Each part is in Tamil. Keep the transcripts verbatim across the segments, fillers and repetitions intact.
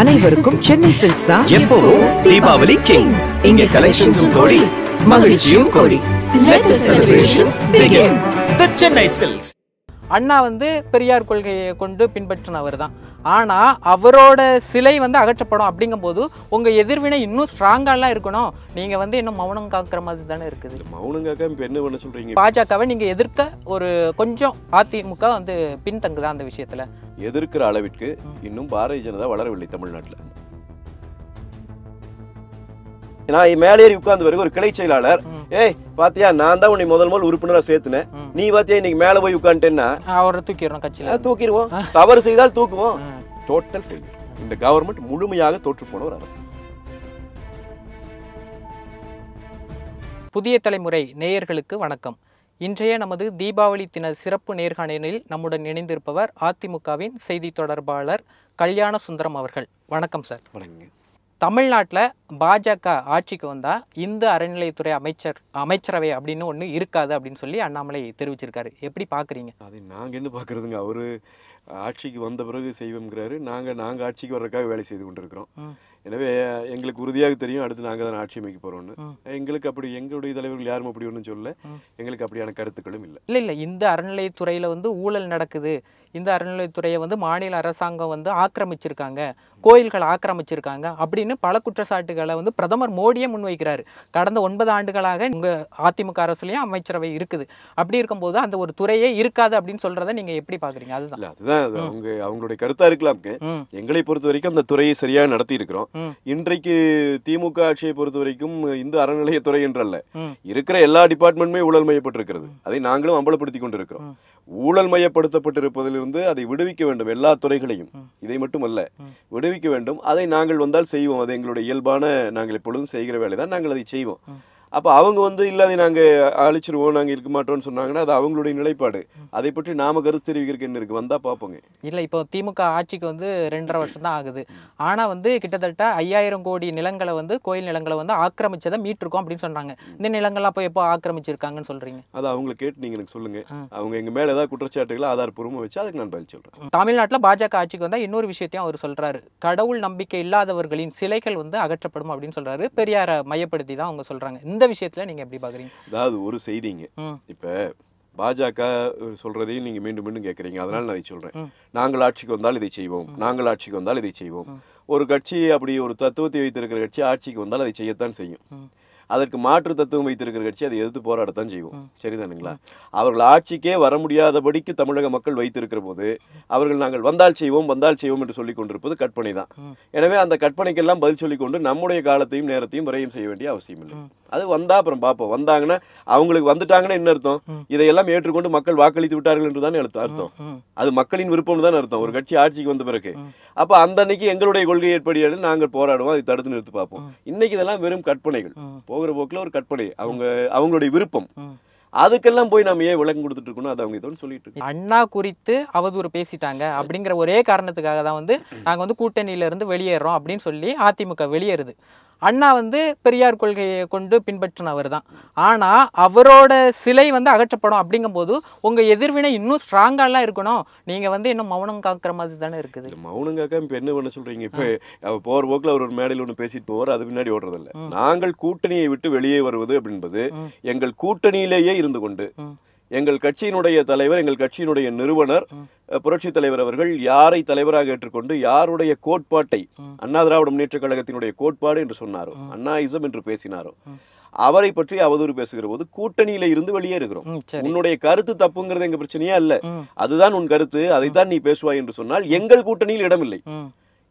அனைவருக்கும் சென்னை சில்க்ஸ் தான் எப்பவும் தீபாவளி கிங். இங்க கலெக்ஷன்ஸும் கோடி, மகிழ்ச்சியும் கோடி. Let the celebrations begin. The Chennai Silks. அண்ணா வந்து பெரியார் கொள்கையை கொண்டு பின்பற்றினவர் தான். ஆனால் அவரோட சிலை வந்து அகற்றப்படும் அப்படிங்கும்போது உங்கள் எதிர்வினை இன்னும் ஸ்ட்ராங்காலாம் இருக்கணும். நீங்கள் வந்து இன்னும் மௌனம் காக்கிற மாதிரி தானே இருக்குது. மௌனம் காக்க இப்போ என்ன பண்ண சொல்கிறீங்க? பாஜகவை நீங்கள் எதிர்க்க ஒரு கொஞ்சம் அதிமுக வந்து பின்தங்குதான் அந்த விஷயத்தில். எதிர்க்கிற அளவிற்கு இன்னும் பாரதிய ஜனதா வளரவில்லை தமிழ்நாட்டில். நான் மேலேறி உட்கார்ந்து வரைக்கும் ஒரு கிளை செயலாளர், ஏய் பாத்தியா நான் தான் உன்னை முதல் முதல் உறுப்பினரா சேர்த்துனேன், நீ பாத்தியா இன்னைக்கு மேல போய் உட்காந்துட்டேன்னா அவரை தூக்கிடுறோம், கட்சியில தூக்கிடுவோம், தவறு செய்தால் தூக்குவோம். Total failure. இந்த கவர்மெண்ட் முழுமையாக தோற்று போன ஒரு அரசு. புதிய தலைமுறை நேயர்களுக்கு வணக்கம். இன்றைய நமது தீபாவளி தின சிறப்பு நேர்காணலில் நம்முடன் இணைந்திருப்பவர் அதிமுகவின் செய்தி தொடர்பாளர் கல்யாண சுந்தரம் அவர்கள். வணக்கம் சார். வணக்கம். தமிழ்நாட்டில் பாஜக ஆட்சிக்கு வந்தால் இந்த அறநிலையத்துறை அமைச்சர் அமைச்சரவை அப்படின்னு ஒன்று இருக்காது அப்படின்னு சொல்லி அண்ணாமலை தெரிவிச்சிருக்காரு. எப்படி பார்க்குறீங்க? அது நாங்கள் என்ன பார்க்குறதுங்க, அவர் ஆட்சிக்கு வந்த பிறகு செய்வோங்கிறாரு. நாங்கள் நாங்கள் ஆட்சிக்கு வர்றதுக்காக வேலை செய்து கொண்டிருக்கிறோம். எனவே எங்களுக்கு உறுதியாக தெரியும் அடுத்து நாங்கள் தான் ஆட்சி அமைக்க போகிறோம்னு. எங்களுக்கு அப்படி எங்களுடைய தலைவர்கள் யாரும் அப்படி ஒன்றும் சொல்ல, எங்களுக்கு அப்படியான கருத்துக்களும் இல்லை. இல்லை இல்லை இந்த அறநிலையத்துறையில் வந்து ஊழல் நடக்குது, இந்த அறநிலையத்துறையை வந்து மாநில அரசாங்கம் வந்து ஆக்கிரமிச்சிருக்காங்க, கோயில்கள் ஆக்கிரமிச்சிருக்காங்க அப்படின்னு பல குற்றச்சாட்டுகளை வந்து பிரதமர் மோடியே முன்வைக்கிறார். கடந்த ஒன்பது ஆண்டுகளாக உங்கள் அதிமுக அரசுலேயும் அமைச்சரவை இருக்குது. அப்படி இருக்கும்போது அந்த ஒரு துறையே இருக்காது அப்படின்னு சொல்கிறத நீங்கள் எப்படி பார்க்குறீங்க? அதுதான் அதுதான் அவங்க அவங்களுடைய கருத்தாக இருக்கலாம். எங்களை பொறுத்த வரைக்கும் அந்த துறையை சரியாக நடத்தி இருக்கிறோம். இன்றைக்கு திமுக ஆட்சியை பொறுத்த வரைக்கும் இந்த அறநிலையத்துறை என்றல்ல, இருக்கிற எல்லா டிபார்ட்மெண்ட்டுமே ஊழல் மையப்பட்டிருக்கிறது. அதை நாங்களும் அம்பலப்படுத்தி கொண்டிருக்கிறோம். ஊழல் மையப்படுத்தப்பட்டிருப்பதில் வந்து அதை விடுவிக்க வேண்டும். எல்லா துறைகளையும், இதை மட்டுமல்ல, விடுவிக்க வேண்டும். அதை நாங்கள் வந்தால் செய்வோம். அது எங்களுடைய இயல்பான, நாங்கள் எப்பொழுதும் செய்கிற வேலை தான், நாங்கள் அதை செய்வோம். அப்போ அவங்க வந்து இல்லை அதை நாங்கள் அழிச்சிருவோம், நாங்கள் இருக்க மாட்டோம்னு சொன்னாங்கன்னா அது அவங்களுடைய நிலைப்பாடு. அதை பற்றி நாம கருத்து தெரிவிக்கிறதுக்கு என்ன இருக்குது? வந்தால் பார்ப்போங்க. இல்லை இப்போ திமுக ஆட்சிக்கு வந்து ரெண்டரை வருஷம் தான் ஆகுது. ஆனால் வந்து கிட்டத்தட்ட ஐயாயிரம் கோடி நிலங்களை வந்து கோயில் நிலங்களை வந்து ஆக்கிரமிச்சதை மீட்டிருக்கோம் அப்படின்னு சொன்னாங்க. இந்த நிலங்கள்லாம் அப்போ எப்போ ஆக்கிரமிச்சிருக்காங்கன்னு சொல்கிறீங்க? அதை அவங்களை கேட்டு நீங்கள் எனக்கு சொல்லுங்கள். அவங்க எங்கள் மேலே ஏதாவது குற்றச்சாட்டுகளை ஆதாரப்பூர்வமாக வச்சு அதுக்கு நான் பதில் சொல்கிறேன். தமிழ்நாட்டில் பாஜக ஆட்சிக்கு வந்தால் இன்னொரு விஷயத்தையும் அவர் சொல்கிறாரு, கடவுள் நம்பிக்கை இல்லாதவர்களின் சிலைகள் வந்து அகற்றப்படும் அப்படின்னு சொல்கிறாரு. பெரியாரை மையப்படுத்தி தான் அவங்க சொல்கிறாங்க. இந்த விஷயத்துல நீங்க எப்படி பாக்குறீங்க? அதாவது ஒரு செய்திங்க, இப்ப பாஜக சொல்றதையும் நீங்க மீண்டும் மீண்டும் கேட்கறீங்க, அதனால நான் இதை சொல்றேன். நாங்கள் ஆட்சிக்கு வந்தால் இதை செய்வோம், நாங்கள் ஆட்சிக்கு வந்தால் இதை செய்வோம். ஒரு கட்சி அப்படி ஒரு தத்துவத்தை வைத்திருக்கிற கட்சி ஆட்சிக்கு வந்தால் அதை செய்யத்தான் செய்யும். அதற்கு மாற்று தத்துவம் வைத்திருக்கிற கட்சி அதை எதிர்த்து போராடத்தான் செய்வோம். சரிதானுங்களா? அவர்கள் ஆட்சிக்கே வர முடியாதபடிக்கு தமிழக மக்கள் வைத்திருக்கிற போது அவர்கள் நாங்கள் வந்தால் செய்வோம் வந்தால் செய்வோம் என்று சொல்லிக் கொண்டிருப்பது கற்பனை தான். எனவே அந்த கற்பனைக்கெல்லாம் பதில் சொல்லிக் கொண்டு நம்முடைய காலத்தையும் நேரத்தையும் விரயம் செய்ய வேண்டிய அவசியம் இல்லை. அது வந்தா அப்புறம் பார்ப்போம். வந்தாங்கன்னா அவங்களுக்கு வந்துட்டாங்கன்னா என்ன அர்த்தம்? இதையெல்லாம் ஏற்றுக்கொண்டு மக்கள் வாக்களித்து விட்டார்கள் என்று தானே அர்த்தம். அது மக்களின் விருப்பம் தான் அர்த்தம் ஒரு கட்சி ஆட்சிக்கு வந்த பிறகு. அப்போ அந்த அன்னைக்கு எங்களுடைய கொள்கை ஏற்படியான நாங்கள் போராடுவோம், அதை தடுத்து நிறுத்து பார்ப்போம். இன்னைக்கு இதெல்லாம் வெறும் கற்பனைகள், போகிற போக்கில் ஒரு கற்பனை, அவங்க அவங்களுடைய விருப்பம். அதுக்கெல்லாம் போய் நாம ஏன் விளக்கம் கொடுத்துட்டு இருக்கணும்? அது அவங்க இதோன்னு சொல்லிட்டு இருக்கோம். அண்ணா குறித்து அவதூறு பேசிட்டாங்க அப்படிங்கிற ஒரே காரணத்துக்காக தான் வந்து நாங்கள் வந்து கூட்டணியிலிருந்து வெளியேறோம் அப்படின்னு சொல்லி அதிமுக வெளியேறுது. அண்ணா வந்து பெரியார் கொள்கையை கொண்டு பின்பற்றினவர் தான். ஆனால் அவரோட சிலை வந்து அகற்றப்படும் அப்படிங்கும்போது உங்கள் எதிர்வினை இன்னும் ஸ்ட்ராங்காலாம் இருக்கணும். நீங்கள் வந்து இன்னும் மௌனம் காக்கிற மாதிரி தானே இருக்குது. மௌனம் காக்க இப்போ என்ன பண்ண சொல்கிறீங்க? இப்போ போகிற போக்கில் அவர் ஒரு மேடையில் ஒன்று பேசிட்டு போவார், அது பின்னாடி ஓடுறதில்லை. நாங்கள் கூட்டணியை விட்டு வெளியே வருவது அப்படின்பது எங்கள் கூட்டணியிலேயே இருந்து கொண்டு எங்கள் கட்சியினுடைய தலைவர், எங்கள் கட்சியினுடைய நிறுவனர் புரட்சி தலைவர் அவர்கள் யாரை தலைவராக ஏற்றுக்கொண்டு யாருடைய கோட்பாட்டை அண்ணா திராவிட முன்னேற்ற கழகத்தினுடைய கோட்பாடு என்று சொன்னாரோ, அண்ணாயிசம் என்று பேசினாரோ, அவரை பற்றி அவதூறு பேசுகிற போது கூட்டணியில இருந்து வெளியே இருக்கிறோம். உன்னுடைய கருத்து தப்புங்கிறது எங்க பிரச்சனையா இல்ல, அதுதான் உன் கருத்து, அதைத்தான் நீ பேசுவாய் என்று சொன்னால் எங்கள் கூட்டணியில் இடமில்லை.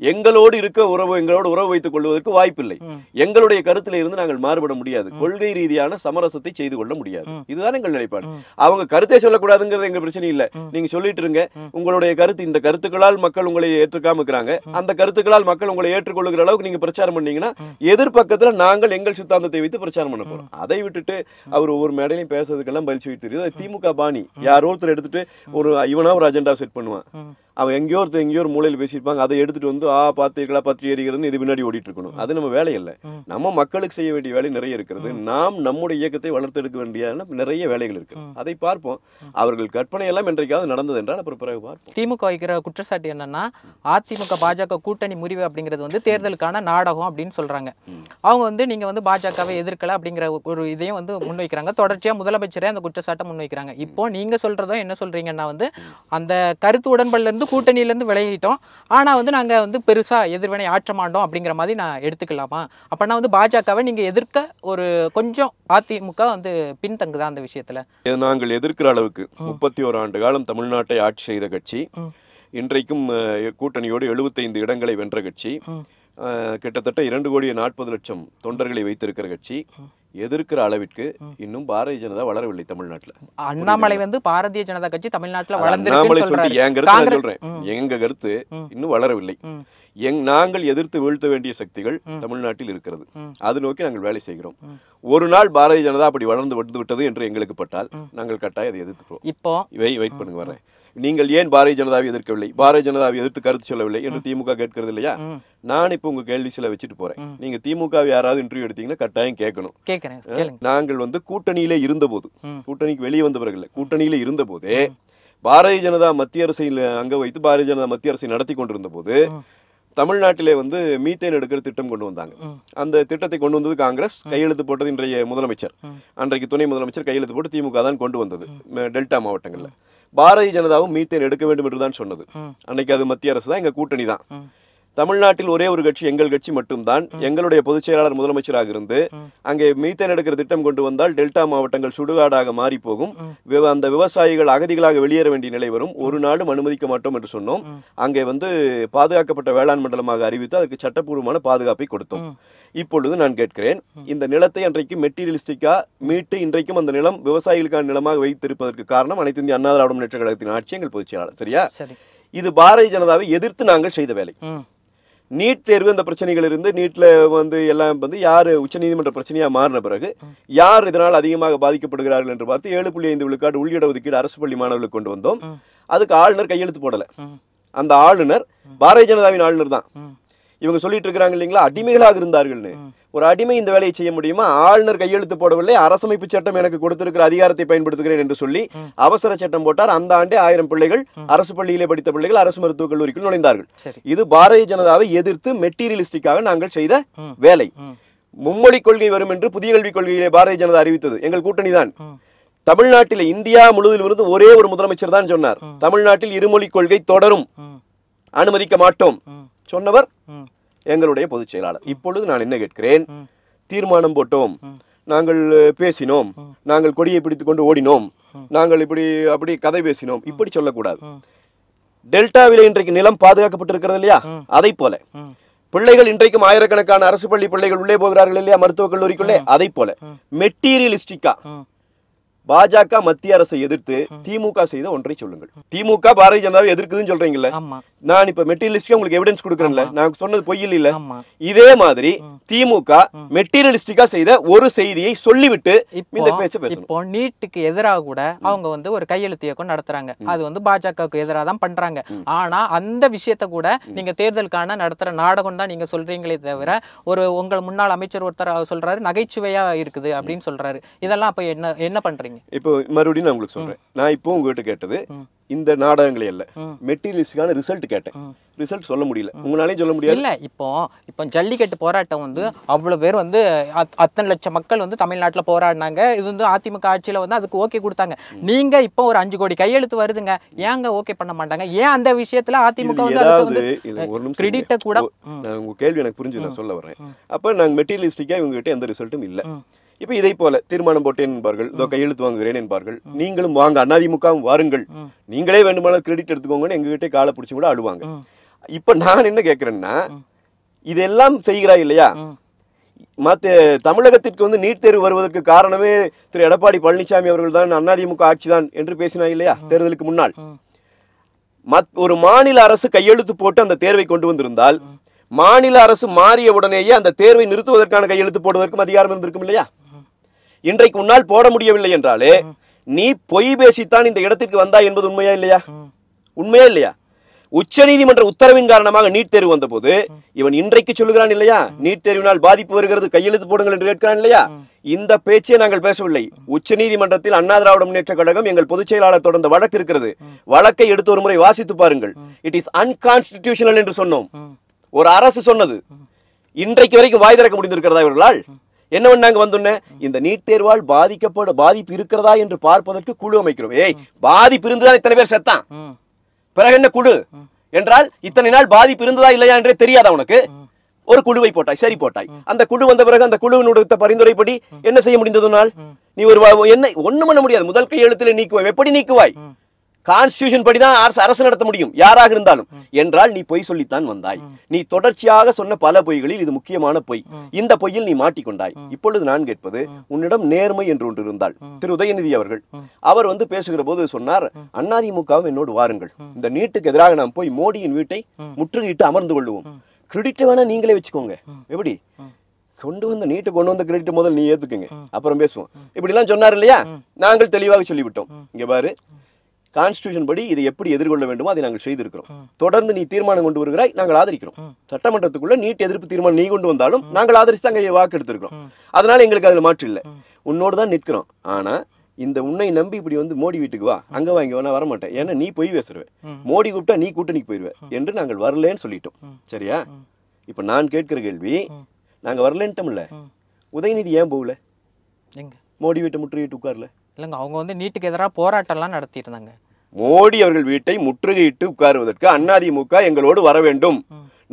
எங்களோடு இருக்க உறவு, எங்களோடு உறவு வைத்துக் கொள்வதற்கு வாய்ப்பில்லை. எங்களுடைய கருத்துல இருந்து நாங்கள் மாறுபட முடியாது. கொள்கை ரீதியான சமரசத்தை செய்து கொள்ள முடியாது. இதுதான் எங்கள் நிலைப்பாடு. அவங்க கருத்தை சொல்லக்கூடாதுங்கிறது எங்க பிரச்சனை இல்லை. நீங்க சொல்லிட்டு இருங்க உங்களுடைய கருத்து, இந்த கருத்துக்களால் மக்கள் உங்களை ஏற்றுக்காம இருக்கிறாங்க, அந்த கருத்துக்களால் மக்கள் உங்களை ஏற்றுக்கொள்ளுகிற அளவுக்கு நீங்க பிரச்சாரம் பண்ணீங்கன்னா எதிர்பக்கத்துல நாங்கள் எங்கள் சித்தாந்தத்தை வைத்து பிரச்சாரம் பண்ண போறோம். அதை விட்டுட்டு அவர் ஒவ்வொரு மேடையிலையும் பேசுறதுக்கெல்லாம் பயிற்சி தெரியுது. திமுக பாணி யாரோ ஒருத்தர் எடுத்துட்டு ஒரு இவனா ஒரு அஜெண்டா செட் பண்ணுவான், அவன் எங்கயோ ஒருத்தன் எங்கயோ ஒரு மூலையில பேசிப்பாங்க அதை எடுத்துட்டு வந்து ஆ பாத்தீங்களா பத்தி ஏறிக்கிறதுன்னு இது பின்னாடி ஓடிட்டு இருக்கணும். அது நம்ம வேலை இல்ல. நம்ம மக்களுக்கு செய்ய வேண்டிய வேலை நிறைய இருக்கிறது. நாம் நம்முடைய இயக்கத்தை வளர்த்தெடுக்க வேண்டிய நிறைய வேலைகள் இருக்கு. அதை பார்ப்போம். அவர்கள் கற்பனை எல்லாம் என்றைக்காவது நடந்தது என்றால் அப்புறம் பிறகு பார்ப்போம். திமுக வைக்கிற குற்றச்சாட்டு என்னன்னா அதிமுக பாஜக கூட்டணி முறிவு அப்படிங்கிறது வந்து தேர்தலுக்கான நாடகம் அப்படின்னு சொல்றாங்க. அவங்க வந்து நீங்க வந்து பாஜகவை எதிர்க்கல அப்படிங்கிற ஒரு இதையும் வந்து முன்வைக்கிறாங்க. தொடர்ச்சியா முதலமைச்சரே அந்த குற்றச்சாட்டை முன்வைக்கிறாங்க. இப்போ நீங்க சொல்றதோ என்ன சொல்றீங்கன்னா வந்து அந்த கருத்து உடன்படல இருந்து கூட்டணியில இருந்து விலகிட்டோம். ஆனா வந்து நாங்க வந்து பெருசா எதிர்வினை ஆற்ற மாட்டோம் அப்படிங்கிற மாதிரி நான் எடுத்துக்கலாமா? அப்பனா வந்து பாஜகவை நீங்க எதிர்க்க ஒரு கொஞ்சம் அதிமுக வந்து பின்தங்குதா அந்த விஷயத்துல? நாங்கள் எதிர்க்கிற அளவுக்கு முப்பத்தி ஓரு ஆண்டு காலம் தமிழ்நாட்டை ஆட்சி செய்த கட்சி, இன்றைக்கும் கூட்டணியோடு எழுபத்தைந்து இடங்களை வென்ற கட்சி, கிட்டத்தட்ட இரண்டு கோடியே நாற்பது லட்சம் தொண்டர்களை வைத்திருக்கிற கட்சி, எதிர்க்கிற அளவிற்கு இன்னும் பாரதிய ஜனதா வளரவில்லை தமிழ்நாட்டில். அண்ணாமலை வந்து பாரதிய ஜனதா கட்சி தமிழ்நாட்டில் வளர்ந்திருக்குன்னு சொல்றாரு. என் கருத்து சொல்றேன், எங்க கருத்து இன்னும் வளரவில்லை. எங் நாங்கள் எதிர்த்து வீழ்த்த வேண்டிய சக்திகள் தமிழ்நாட்டில் இருக்கிறது. அது நோக்கி நாங்கள் வேலை செய்கிறோம். ஒரு நாள் பாரதிய ஜனதா அப்படி வளர்ந்து வந்து விட்டது என்று எங்களுக்கு பட்டால் நாங்கள் கட்டாயம் அதை எதிர்த்துக்கிறோம். இப்போ வெயிட் பண்ணுங்க வரேன். நீங்கள் ஏன் பாரதிய ஜனதாவை எதிர்க்கவில்லை, பாரதிய ஜனதாவை எதிர்த்து கருத்து சொல்லவில்லை என்று திமுக கேட்கறது இல்லையா? நான் இப்போ உங்க கேள்வி சில வச்சுட்டு போறேன். நீங்க திமுகவை யாராவது இன்டர்வியூ எடுத்தீங்கன்னா கட்டாயம் கேட்கணும். நாங்கள் வந்து கூட்டணியிலே இருந்த போது, கூட்டணிக்கு வெளியே வந்தவர்கள் இல்லை, கூட்டணியிலே இருந்த போதே பாரதிய ஜனதா மத்திய அரசை அங்க வைத்து பாரதிய ஜனதா மத்திய அரசை நடத்தி கொண்டிருந்த போது தமிழ்நாட்டிலே வந்து மீத்தேன் எடுக்கிற திட்டம் கொண்டு வந்தாங்க. அந்த திட்டத்தை கொண்டு வந்தது காங்கிரஸ், கையெழுத்து போட்டது இன்றைய முதலமைச்சர், அன்றைக்கு துணை முதலமைச்சர் கையெழுத்து போட்டு திமுக தான் கொண்டு வந்தது டெல்டா மாவட்டங்கள்ல. பாரதிய ஜனதாவும் மீத்தேன் எடுக்க வேண்டும் என்றுதான் சொன்னது. அன்னைக்கு அது மத்திய அரசு தான், எங்க கூட்டணி தான். தமிழ்நாட்டில் ஒரே ஒரு கட்சி எங்கள் கட்சி மட்டும்தான். எங்களுடைய பொதுச் செயலாளர் முதலமைச்சராக இருந்து அங்கே மீத்தேன் எடுக்கிற திட்டம் கொண்டு வந்தால் டெல்டா மாவட்டங்கள் சுடுகாடாக மாறி போகும், அந்த விவசாயிகள் அகதிகளாக வெளியேற வேண்டிய நிலை வரும், ஒரு நாளும் அனுமதிக்க மாட்டோம் என்று சொன்னோம். அங்கே வந்து பாதுகாக்கப்பட்ட வேளாண் மண்டலமாக அறிவித்து அதுக்கு சட்டப்பூர்வமான பாதுகாப்பை கொடுத்தோம். இப்பொழுது நான் கேட்கிறேன், இந்த நிலத்தை அன்றைக்கு மெட்டீரியலிஸ்டிக்கா மீட்டு இன்றைக்கும் அந்த நிலம் விவசாயிகளுக்கான நிலமாக வைத்திருப்பதற்கு காரணம் அனைத்து இந்திய அண்ணா திராவிட முன்னேற்ற கழகத்தின் ஆட்சி, எங்கள் பொதுச் செயலாளர். சரியா? இது பாரதிய ஜனதாவை எதிர்த்து நாங்கள் செய்த வேலை. நீட் தேர்வு அந்த பிரச்சனைகள் இருந்து நீட்ல வந்து எல்லாம் வந்து யார் உச்சநீதிமன்ற பிரச்சனையா மாறின பிறகு யார் இதனால் அதிகமாக பாதிக்கப்படுகிறார்கள் என்று பார்த்து ஏழு புள்ளி ஐந்து விழுக்காடு உள்ளிட ஒதுக்கீடு அரசு பள்ளி மாணவர்களுக்கு கொண்டு வந்தோம். அதுக்கு ஆளுநர் கையெழுத்து போடல. அந்த ஆளுநர் பாரதிய ஜனதாவின் ஆளுநர் தான். இவங்க சொல்லிட்டு இருக்கிறாங்க இல்லைங்களா, அடிமைகளாக இருந்தார்கள்னு. ஒரு அடிமை இந்த வேலையை செய்ய முடியுமா? ஆளுநர் கையெழுத்து போடவில்லை, அரசமைப்பு சட்டம் எனக்கு கொடுத்திருக்கிற அதிகாரத்தை பயன்படுத்துகிறேன் என்று சொல்லி அவசர சட்டம் போட்டார். அந்த ஆண்டே ஆயிரம் பிள்ளைகள் அரசு பள்ளியிலே படித்த பிள்ளைகள் அரசு மருத்துவக் கல்லூரிக்குள் நுழைந்தார்கள். இது பாரதிய ஜனதாவை எதிர்த்து மெட்டீரியலிஸ்டிக்காக நாங்கள் செய்த வேலை. மும்மொழி கொள்கை வரும் என்று புதிய கல்விக் கொள்கையிலே பாரதிய ஜனதா அறிவித்தது எங்கள் கூட்டணி தான். தமிழ்நாட்டில் இந்தியா முழுவதில் இருந்து ஒரே ஒரு முதலமைச்சர் தான் சொன்னார், தமிழ்நாட்டில் இருமொழி கொள்கை தொடரும், அனுமதிக்க மாட்டோம் சொன்னவர் எங்களுடைய பொதுச் செயலாளர். இப்பொழுது நான் என்ன கேட்கிறேன், தீர்மானம் போட்டோம், நாங்கள் பேசினோம், நாங்கள் கொடியை பிடித்து கொண்டு ஓடினோம், நாங்கள் இப்படி அப்படி கதை பேசினோம், இப்படி சொல்லக்கூடாது. டெல்டாவில இன்றைக்கு நிலம் பாதுகாக்கப்பட்டிருக்கிறது இல்லையா, அதை போல பிள்ளைகள் இன்றைக்கும் ஆயிரக்கணக்கான அரசு பள்ளி பிள்ளைகள் உள்ளே போகிறார்கள் இல்லையா மருத்துவக் கல்லூரிக்குள்ளே, அதை போல மெட்டீரியலிஸ்டிக்கா பாஜக மத்திய அரசை எதிர்த்து திமுக செய்த ஒன்றை சொல்லுங்கள். திமுக பாரதிய ஜனதாவை எதிர்க்குதுன்னு சொல்றீங்கல்ல, நான் இப்ப மெட்டீரியலிஸ்டிக்கா உங்களுக்கு எவிடன்ஸ் கொடுக்குறேன்ல, நான் சொன்னது பொய் இல்ல. இதே மாதிரி திமுக மெட்டீரியலிஸ்டிக்கா செய்த ஒரு செய்தியை சொல்லிவிட்டு இப்போ நீட்டுக்கு எதிராக கூட அவங்க வந்து ஒரு கையெழுத்து இயக்கம் நடத்துறாங்க. அது வந்து பாஜகவுக்கு எதிராக தான் பண்றாங்க. ஆனா அந்த விஷயத்த கூட நீங்க தேர்தலுக்கான நடத்துற நாடகம் தான் நீங்க சொல்றீங்களே தவிர, ஒரு உங்கள் முன்னாள் அமைச்சர் ஒருத்தர் சொல்றாரு நகைச்சுவையா இருக்குது அப்படின்னு சொல்றாரு. இதெல்லாம் அப்ப என்ன என்ன பண்றீங்க? இப்போ மறுபடியும் நான் உங்களுக்கு சொல்றேன், நான் இப்போ உங்ககிட்ட கேட்டது இந்த நாடகங்களே இல்ல, மெட்டீரியலிஸ்டுக்கான ரிசல்ட் கேட்டேன். ரிசல்ட் சொல்ல முடியல, உங்களாலையும் சொல்ல முடியாது இல்ல. இப்போ இப்போ ஜல்லிக்கட்டு போராட்டம் வந்து அவ்வளவு பேர் வந்து அத்தனை லட்சம் மக்கள் வந்து தமிழ்நாட்டில் போராடினாங்க. இது வந்து அதிமுக ஆட்சியில வந்து அதுக்கு ஓகே கொடுத்தாங்க. நீங்க இப்போ ஒரு அஞ்சு கோடி கையெழுத்து வருதுங்க, ஏங்க ஓகே பண்ண மாட்டாங்க? ஏன் அந்த விஷயத்துல அதிமுக வந்து ஒரு நிமிஷம் கிரெடிட்ட கூட உங்க கேள்வி எனக்கு புரிஞ்சு நான் சொல்ல வரேன். அப்ப நாங்க மெட்டீரியலிஸ்டிக்கா இவங்க கிட்ட எந்த ரிசல்ட்டும் இல்ல. இப்போ இதை போல தீர்மானம் போட்டேன் என்பார்கள், இதோ கையெழுத்து வாங்குகிறேன் என்பார்கள், நீங்களும் வாங்க அண்ணாதிமுகவும் வாருங்கள், நீங்களே வேண்டுமானால் கிரெடிட் எடுத்துக்கோங்கன்னு எங்ககிட்ட காலை பிடிச்சி கூட அழுவாங்க. இப்ப நான் என்ன கேட்கிறேன்னா, இதெல்லாம் செய்கிறாய் இல்லையா, மற்ற தமிழகத்திற்கு வந்து நீட் தேர்வு வருவதற்கு காரணமே திரு எடப்பாடி பழனிசாமி அவர்கள் தான், அண்ணாதிமுக ஆட்சி தான் என்று பேசினாய் இல்லையா தேர்தலுக்கு முன்னால். மத் ஒரு மாநில அரசு கையெழுத்து போட்டு அந்த தேர்வை கொண்டு வந்திருந்தால் மாநில அரசு மாறிய உடனேயே அந்த தேர்வை நிறுத்துவதற்கான கையெழுத்து போடுவதற்கும் அதிகாரம் இருந்திருக்கும் இல்லையா? இன்றைக்கு உன்னால் போட முடியவில்லை என்றாலே நீ பொய் பேசித்தான் இந்த இடத்திற்கு வந்தாய் என்பது உண்மையா இல்லையா? உண்மையா இல்லையா? உச்சநீதிமன்ற உத்தரவின் காரணமாக நீட் தேர்வு வந்தபோது இவன் இன்றைக்கு சொல்லுகிறான் இல்லையா, நீட் தேர்வினால் பாதிப்பு வருகிறது கையெழுத்து போடுங்கள் என்று கேட்கிறான் இல்லையா, இந்த பேச்சை நாங்கள் பேசவில்லை. உச்சநீதிமன்றத்தில் அண்ணா திராவிட முன்னேற்ற கழகம் எங்கள் பொதுச் செயலாளர் தொடர்ந்த வழக்கு இருக்கிறது, வழக்கை எடுத்து ஒரு முறை வாசித்து பாருங்கள். இட் இஸ் அன்கான்ஸ்டிடியூஷனல் என்று சொன்னோம், ஒரு அரசு சொன்னது. இன்றைக்கு வரைக்கும் வாய் திறக்க முடிந்திருக்கிறதா இவர்களால்? என்ன பண்ணாங்க வந்துன்னே, இந்த நீட் தேர்வால் பாதிக்கப்பட பாதிப்பு இருக்கிறதா என்று பார்ப்பதற்கு குழு அமைக்கிறோம். ஏய், பாதிப்பு இருந்துதான் இத்தனை பேர் செத்தான், பிறகு என்ன குழு என்றால் இத்தனை நாள் பாதிப்பு இருந்ததா இல்லையா என்றே தெரியாதா உனக்கு? ஒரு குழுவை போட்டாய், சரி போட்டாய். அந்த குழு வந்த பிறகு அந்த குழுவினுடைய பரிந்துரைப்படி என்ன செய்ய முடிந்ததுனால் நீ ஒரு என்ன ஒண்ணும் பண்ண முடியாது. முதல் கையெழுத்துல நீக்குவாய், எப்படி நீக்குவாய்? கான்ஸ்டியூஷன் படிதான் அரசு நடத்த முடியும் யாராக இருந்தாலும். என்றால் நீ பொய் சொல்லித்தான் வந்தாய். நீ தொடர்ச்சியாக சொன்ன பல பொய்களில் இது முக்கியமான பொய். இந்த பொய்யில் நீ மாட்டிக்கொண்டாய். இப்பொழுது நான் கேட்பது, உன்னிடம் நேர்மை என்று ஒன்று இருந்தால், திரு உதயநிதி அவர்கள் அவர் வந்து பேசுகிற போது சொன்னார், அண்ணாதிமுகவும் என்னோடு வாருங்கள், இந்த நீட்டுக்கு எதிராக நாம் போய் மோடியின் வீட்டை முற்றுகையிட்டு அமர்ந்து கொள்வோம். கிரெடிட் வேணா நீங்களே வச்சுக்கோங்க, எப்படி கொண்டு வந்த நீட்டு கொண்டு வந்த கிரெடிட் முதல் நீ ஏத்துக்குங்க, அப்புறம் பேசுவோம், இப்படி எல்லாம் சொன்னார் இல்லையா. நாங்கள் தெளிவாக சொல்லிவிட்டோம், இங்க பாரு கான்ஸ்டியூஷன் படி இதை எப்படி எதிர்கொள்ள வேண்டுமோ அதை நாங்கள் செய்திருக்கிறோம். தொடர்ந்து நீ தீர்மானம் கொண்டு வருகிறாய், நாங்கள் ஆதரிக்கிறோம். சட்டமன்றத்துக்குள்ள நீட் எதிர்ப்பு தீர்மானம் நீ கொண்டு வந்தாலும் நாங்கள் ஆதரித்து அங்கே வாக்கு எடுத்திருக்கிறோம். அதனால எங்களுக்கு அதில் மாற்று இல்லை, உன்னோடு தான் நிற்கிறோம். ஆனால் இந்த உன்னை நம்பி இப்படி வந்து மோடி வீட்டுக்கு வா, அங்கே வாங்கி நான் வரமாட்டேன், ஏன்னா நீ போய் பேசுவேன், மோடி கூப்பிட்டா நீ கூட்டணிக்கு போயிடுவேன் என்று நாங்கள் வரலேன்னு சொல்லிட்டோம். சரியா? இப்போ நான் கேட்கிற கேள்வி, நாங்கள் வரலன்ட்டோம்ல, உதயநிதி ஏன் போகல, மோடி வீட்டை முற்றுகிட்டு உட்கார்ல? இல்லைங்க, அவங்க வந்து நீட்டுக்கு எதிராக போராட்டம்லாம் நடத்திருந்தாங்க. மோடி அவர்கள் வீட்டை முற்றுகையிட்டு உட்காருவதற்கு அண்ணாதிமுக எங்களோடு வர வேண்டும்,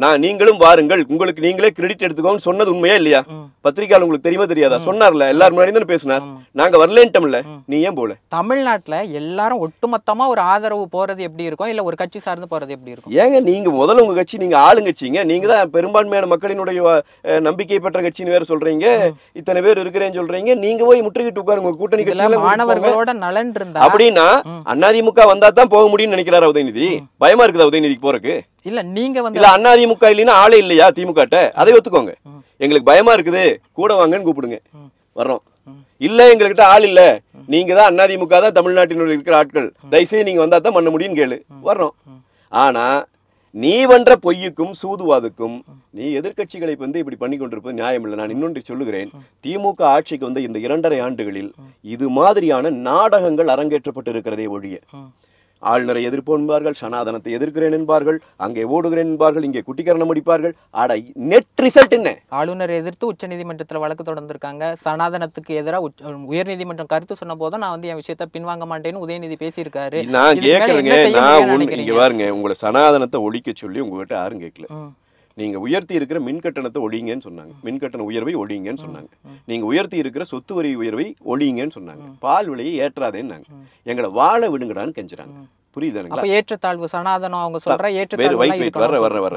நான் நீங்களும் வாருங்கள், உங்களுக்கு நீங்களே கிரெடிட் எடுத்துக்கோன்னு சொன்னது உண்மையா இல்லையா? பத்திரிகையாளர் உங்களுக்கு தெரியுமா தெரியாதா சொன்னார்ல, எல்லாரும் முன்னாடி பேசினார், நாங்க வரலன்ட்டோம்ல, நீ ஏன் போல? தமிழ்நாட்டுல எல்லாரும் ஒட்டுமொத்தமா ஒரு ஆதரவு போறது எப்படி இருக்கும், இல்ல ஒரு கட்சி சார்ந்து போறது எப்படி இருக்கும்? ஏங்க நீங்க முதல்ல உங்க கட்சி, நீங்க ஆளுங்கட்சிங்க, நீங்க தான் பெரும்பான்மையான மக்களினுடைய நம்பிக்கை பெற்ற கட்சின்னு வேற சொல்றீங்க, இத்தனை பேர் இருக்கிறேன்னு சொல்றீங்க, நீங்க போய் முற்றுகிட்டு உட்காருங்க கூட்டணி கட்சியில மாணவர்களோட நலன் இருந்தா அப்படின்னா அண்ணாதிமுக வந்தா தான் போக முடியும்னு நினைக்கிறாரா உதயநிதி? பயமா இருக்குதா உதயநிதிக்கு போறக்கு? இல்ல நீங்க வந்து இல்ல அண்ணாதிமுக இல்லைன்னா ஆளே இல்லையா திமுக? அதை ஒத்துக்கோங்க, எங்களுக்கு பயமா இருக்குது, கூட வாங்கன்னு கூப்பிடுங்க, வர்றோம். இல்ல எங்ககிட்ட ஆள் இல்ல, நீங்க தான் அண்ணாதிமுக தான் தமிழ்நாட்டினுடைய இருக்கிற ஆட்கள், தயவுசெய்து நீங்க வந்தா தான் பண்ண முடியும்னு கேளு, வர்றோம். ஆனா நீ வன்ற பொய்யுக்கும் சூதுவாதுக்கும் நீ எதிர்கட்சிகளை வந்து இப்படி பண்ணி கொண்டிருப்பது நியாயம் இல்லை. நான் இன்னொன்று சொல்லுகிறேன், திமுக ஆட்சிக்கு வந்து இந்த இரண்டரை ஆண்டுகளில் இது மாதிரியான நாடகங்கள் அரங்கேற்றப்பட்டு இருக்கிறதே ஒழிய, ஆளுநரை எதிர்ப்பு என்பார்கள், சனாதனத்தை எதிர்க்கிறேன் என்பார்கள், அங்கே ஓடுகிறேன் என்பார்கள், இங்கே குட்டிக்கரணம் அடிப்பார்கள். ஆட நெட் ரிசல்ட் என்ன? ஆளுநரை எதிர்த்து உச்ச நீதிமன்றத்தில் வழக்கு தொடர்ந்துருக்காங்க, சனாதனத்துக்கு எதிராக உயர்நீதிமன்றம் கருத்து சொன்ன போதும் நான் வந்து என் விஷயத்தை பின்வாங்க மாட்டேன்னு உதயநிதி பேசியிருக்காரு. நான் கேட்கலங்க, நான் இங்க பாருங்க, உங்களை சனாதனத்தை ஒழிக்க சொல்லி உங்ககிட்ட யாரும் கேட்கல. நீங்க உயர்த்தி இருக்கிற மின் கட்டணத்தை ஒழிங்கன்னு சொன்னாங்க, மின் கட்டண உயர்வை ஒழிங்கன்னு சொன்னாங்க, நீங்க உயர்த்தி இருக்கிற சொத்து வரி உயர்வை ஒழிங்கன்னு சொன்னாங்க, பால் விலையை ஏற்றாதேன்னு நாங்க, எங்களை வாழ விடுங்கடான்னு கெஞ்சுறாங்க. புரியுதுங்களா? ஏற்றத்தாழ்வு சனாதனம் அவங்க சொல்ற ஏற்றத்தாழ்வு வர வர வர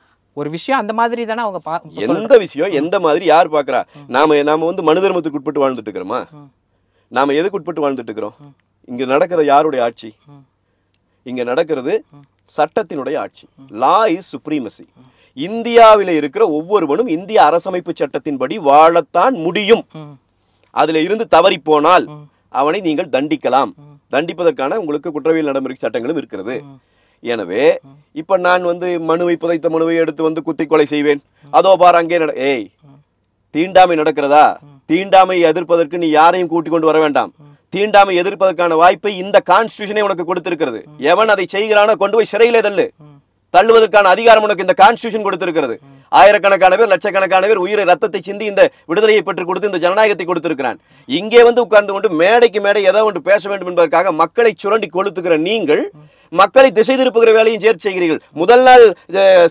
ஒரு விஷயம் அந்த மாதிரி தானே அவங்க. எந்த விஷயம் எந்த மாதிரி யார் பாக்குறா? நாம நாம வந்து மனு தர்மத்துக்கு உட்பட்டு வாழ்ந்துட்டு இருக்கிறோமா? நாம எதுக்கு உட்பட்டு வாழ்ந்துட்டு இருக்கிறோம்? இங்க நடக்கிறது யாருடைய ஆட்சி? இங்க நடக்கிறது சட்டத்தினுடைய ஆட்சி. Law is supremacy. இந்தியாவில இருக்கிற ஒவ்வொருவனும் இந்திய அரசமைப்பு சட்டத்தின்படி வாழத்தான் முடியும். அதுல இருந்து தவறி போனால் அவனை நீங்கள் தண்டிக்கலாம், தண்டிப்பதற்கான உங்களுக்கு குற்றவியல் நடைமுறை சட்டங்களும் இருக்கிறது. எனவே இப்ப நான் வந்து மனுவை, புதைத்த மனுவை எடுத்து வந்து குத்தி கொலை செய்வேன், அதோ பார் அங்கே நட ஏய் தீண்டாமை நடக்கிறதா? தீண்டாமை எதிர்ப்பதற்கு நீ யாரையும் கூட்டிக் கொண்டு வர வேண்டாம். தீண்டாமை எதிர்ப்பதற்கான வாய்ப்பை இந்த கான்ஸ்டியூஷனே உனக்கு கொடுத்திருக்கிறது. எவன் அதை செய்கிறானோ கொண்டு போய் சிறையிலே தள்ளு, தள்ளுவதற்கான அதிகாரம் உனக்கு இந்த கான்ஸ்டியூஷன் கொடுத்திருக்கிறது. ஆயிரக்கணக்கான பேர், லட்சக்கணக்கான பேர் உயிரை ரத்தத்தை சிந்தி இந்த விடுதலையை பெற்றுக் கொடுத்து இந்த ஜனநாயகத்தை கொடுத்திருக்கிறான். இங்கே வந்து உட்கார்ந்து கொண்டு மேடைக்கு மேடை ஏதாவது ஒன்று பேச வேண்டும் என்பதற்காக மக்களை சுரண்டி கொளுத்துகிற நீங்கள் மக்களை திசை திருப்புகிற வேலையும் சேர்த்து செய்கிறீர்கள். முதல் நாள்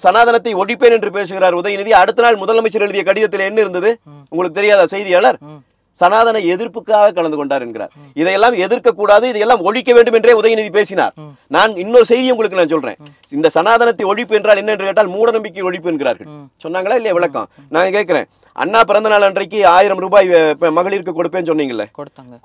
சனாதனத்தை ஒழிப்பேன் என்று பேசுகிறார் உதயநிதி, அடுத்த நாள் முதலமைச்சர் எழுதிய கடிதத்தில் என்ன இருந்தது உங்களுக்கு தெரியாத? செய்தியாளர் சனாதன எதிர்ப்புக்காக கலந்து கொண்டார் என்கிறார். இதையெல்லாம் எதிர்க்க கூடாது, இதையெல்லாம் ஒழிக்க வேண்டும் என்றே உதயநிதி பேசினார். நான் இன்னொரு செய்தி உங்களுக்கு நான் சொல்றேன். இந்த சனாதனத்தை ஒழிப்பு என்றால் என்ன என்று கேட்டால் மூட நம்பிக்கை ஒழிப்பு என்கிறார்கள். சொன்னாங்களா இல்லையா? விளக்கம் நான் கேட்கிறேன். அண்ணா பிறந்தநாள் அன்றைக்கு ஆயிரம் ரூபாய் மகளிருக்கு கொடுப்பேன்னு சொன்னீங்கல்ல,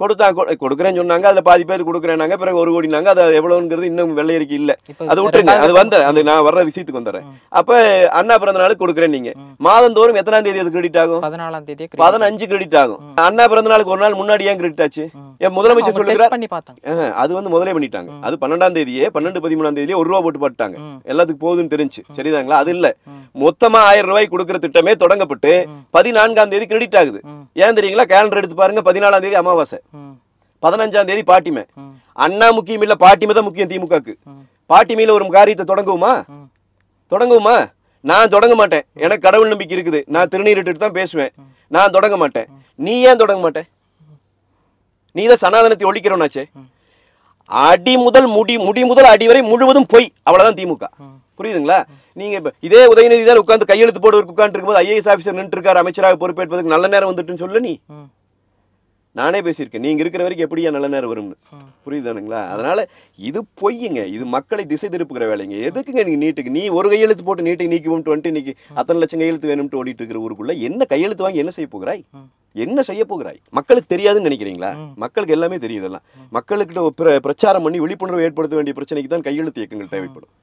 கொடுத்தா கொடுக்குறேன்னு சொன்னாங்க. அதுல பாதி பேர் கொடுக்குறேன்னாங்க, பிறகு ஒரு கோடினாங்க. அது எவ்வளவுங்கிறது இன்னும் வெள்ளையறிக்கை இல்ல, அது விட்டுருங்க. அது வந்து அது நான் வர்ற விஷயத்துக்கு வந்துடுறேன். அப்ப அண்ணா பிறந்தநாள் கொடுக்குறேன் நீங்க, மாதந்தோறும் எத்தனாம் தேதி அது கிரெடிட் ஆகும்? பதினாலாம் தேதி பதினஞ்சு கிரெடிட் ஆகும். அண்ணா பிறந்தநாளுக்கு ஒரு நாள் முன்னாடி ஏன் கிரெடிட் ஆச்சு? என் முதலமைச்சர் சொல்லுகிறார். அது வந்து முதலே பண்ணிட்டாங்க. அது பன்னெண்டாம் தேதியே பன்னெண்டு பதிமூணாம் தேதியே ஒரு ரூபா போட்டு போட்டாங்க. எல்லாத்துக்கும் போகுதுன்னு தெரிஞ்சு சரிதாங்களா? அது இல்ல, மொத்தமா ஆயிரம் ரூபாய் கொடுக்குற திட்டமே தொடங்கப்பட்டு பதினான்காம் தேதி கிரெடிட் ஆகுது. ஏன் தெரியுங்களா? கேலண்டர் எடுத்து பாருங்க. பதினாலாம் தேதி அமாவாசை, பதினஞ்சாம் தேதி பாட்டிமை. அண்ணா முக்கியம் இல்ல, பாட்டிமை தான் முக்கியம் திமுகக்கு. பாட்டிமையில ஒரு காரியத்தை தொடங்குமா தொடங்குமா நான் தொடங்க மாட்டேன். எனக்கு கடவுள் நம்பிக்கை இருக்குது. நான் திருநீரிட்டு தான் பேசுவேன். நான் தொடங்க மாட்டேன். நீ ஏன் தொடங்க மாட்டேன்? நீ தான் சனாதனத்தை ஒழிக்கிறவனாச்சே. அடி முதல் முடி முடி முதல் அடி வரை முழுவதும் போய் அவ்வளவுதான் திமுக. புரியுதுங்களா? நீங்க இப்ப இதே உதயநிதி தான் உட்கார்ந்து கையெழுத்து போடுவதற்கு உட்கார்ந்து இருக்கும்போது ஐஏஎஸ் ஆபிசர் நின்று இருக்காரு அமைச்சராக பொறுப்பேற்பதற்கு நல்ல நேரம் வந்துட்டுன்னு சொல்ல நீ நானே பேசியிருக்கேன். நீங்க இருக்கிற வரைக்கும் எப்படியா நல்ல நேரம் வரும்னு. புரியுதானுங்களா? அதனால இது பொய்யுங்க. இது மக்களை திசை திருப்புகிற வேலைங்க. எதுக்குங்க நீங்க நீட்டுக்கு நீ ஒரு கையெழுத்து போட்டு நீட்டுக்கு நீக்குவோம் வந்துட்டு இன்னைக்கு அத்தனை லட்சம் கையெழுத்து வேணும்ட்டு ஓடிட்டு இருக்கிற ஊருக்குள்ள என்ன கையெழுத்து வாங்கி என்ன செய்ய போகிறாய்? என்ன செய்ய போகிறாய்? மக்களுக்கு தெரியாதுன்னு நினைக்கிறீங்களா? மக்களுக்கு எல்லாமே தெரியுதெல்லாம். மக்களுக்கிட்ட பிரச்சாரம் பண்ணி விழிப்புணர்வு ஏற்படுத்த வேண்டிய பிரச்சனைக்கு தான் கையெழுத்து இயக்கங்கள் தேவைப்படும்.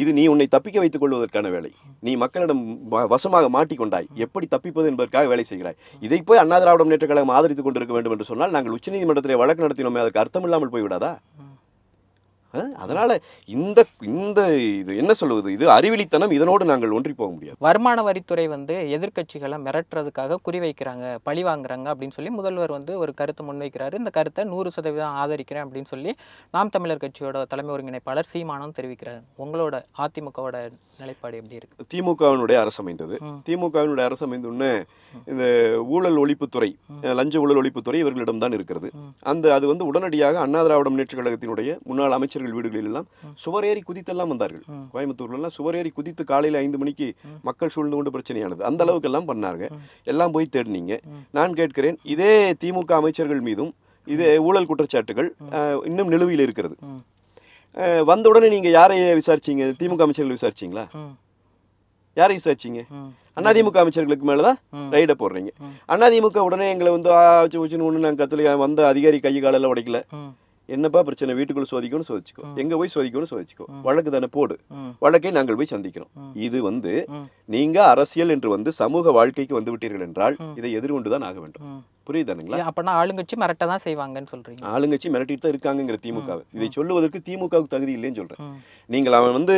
இது நீ உன்னை தப்பிக்க வைத்துக் கொள்வதற்கான வேலை. நீ மக்களிடம் வசமாக மாட்டிக்கொண்டாய். எப்படி தப்பிப்பது என்பதற்காக வேலை செய்கிறாய். இதை போய் அண்ணா திராவிட முன்னேற்ற கழகம் ஆதரித்துக் கொண்டிருக்க வேண்டும் என்று சொன்னால் நாங்கள் உச்சநீதிமன்றத்திலே வழக்கு நடத்தினோமே, அதற்கு அர்த்தம் இல்லாமல் போய்விடாதா? அதனால இந்த இந்த இது என்ன சொல்லுவது, இது அறிவிலித்தனம். இதனோடு நாங்கள் ஒன்றி போக முடியாது. வருமான வரித்துறை வந்து எதிர்கட்சிகளை மிரட்டுறதுக்காக குறிவைக்கிறாங்க, பழி வாங்குறாங்க அப்படின்னு சொல்லி முதல்வர் வந்து ஒரு கருத்தை முன்வைக்கிறாரு. இந்த கருத்தை நூறு சதவீதம் ஆதரிக்கிறேன் அப்படின்னு சொல்லி நாம் தமிழர் கட்சியோட தலைமை ஒருங்கிணைப்பாளர் சீமானம் தெரிவிக்கிறார். உங்களோட அதிமுகவோட நிலைப்பாடு எப்படி இருக்கு? திமுகவினுடைய அரசு அமைந்தது. திமுகவினுடைய அரசு அமைந்தோன்னு இந்த ஊழல் ஒழிப்புத்துறை, லஞ்ச ஊழல் ஒழிப்புத்துறை இவர்களிடம் தான் இருக்கிறது. அந்த அது வந்து உடனடியாக அண்ணா திராவிட முன்னேற்ற கழகத்தினுடைய முன்னாள் அமைச்சர் வீடுகளில் எல்லாம் சுவரேறி குதித்தெல்லாம் வந்தார்கள். கோயம்புத்தூர்ல எல்லாம் சுவரேறி குதித்து காலையில் ஐந்து மணிக்கு மக்கள் சூழ்ந்து கொண்டு பிரச்சனையானது. அந்த அளவுக்கு எல்லாம் பண்ணாங்க. எல்லாம் போய் தேடினீங்க. நான் கேட்கிறேன், இதே திமுக அமைச்சர்கள் மீதும் இதே ஊழல் குற்றச்சாட்டுகள் இன்னும் நிலுவையில் இருக்கிறது. வந்த உடனே நீங்க யாரை விசாரிச்சீங்க? திமுக அமைச்சர்கள் விசாரிச்சீங்களா? யாரை விசாரிச்சீங்க? அதிமுக அமைச்சர்களுக்கு மேலதான் ரைட போடுறீங்க. அதிமுக உடனே எங்களை வந்து கத்துல வந்த அதிகாரி கை காலெல்லாம் உடைக்கல. என்னப்பா பிரச்சனை? வீட்டுக்குள்ள சோதிக்கணும்னு சோதிச்சுக்கோ, எங்க போய் சோதிக்கணும்னு சோதிச்சுக்கோ, வழக்கு தானே போடு, வழக்கை நாங்கள் போய் சந்திக்கிறோம். இது வந்து நீங்க அரசியல் என்று வந்து சமூக வாழ்க்கைக்கு வந்து விட்டீர்கள் என்றால் இதை எதிர்கொண்டுதான் ஆக வேண்டும். புரியுதானுங்களா? அப்பனா ஆளுங்கட்சி மிரட்டதான் செய்வாங்கன்னு சொல்றீங்க. ஆளுங்கட்சி மிரட்டிட்டு தான் இருக்காங்கிற திமுக. இதை சொல்லுவதற்கு திமுகவுக்கு தகுதி இல்லைன்னு சொல்றேன். நீங்கள் அவன் வந்து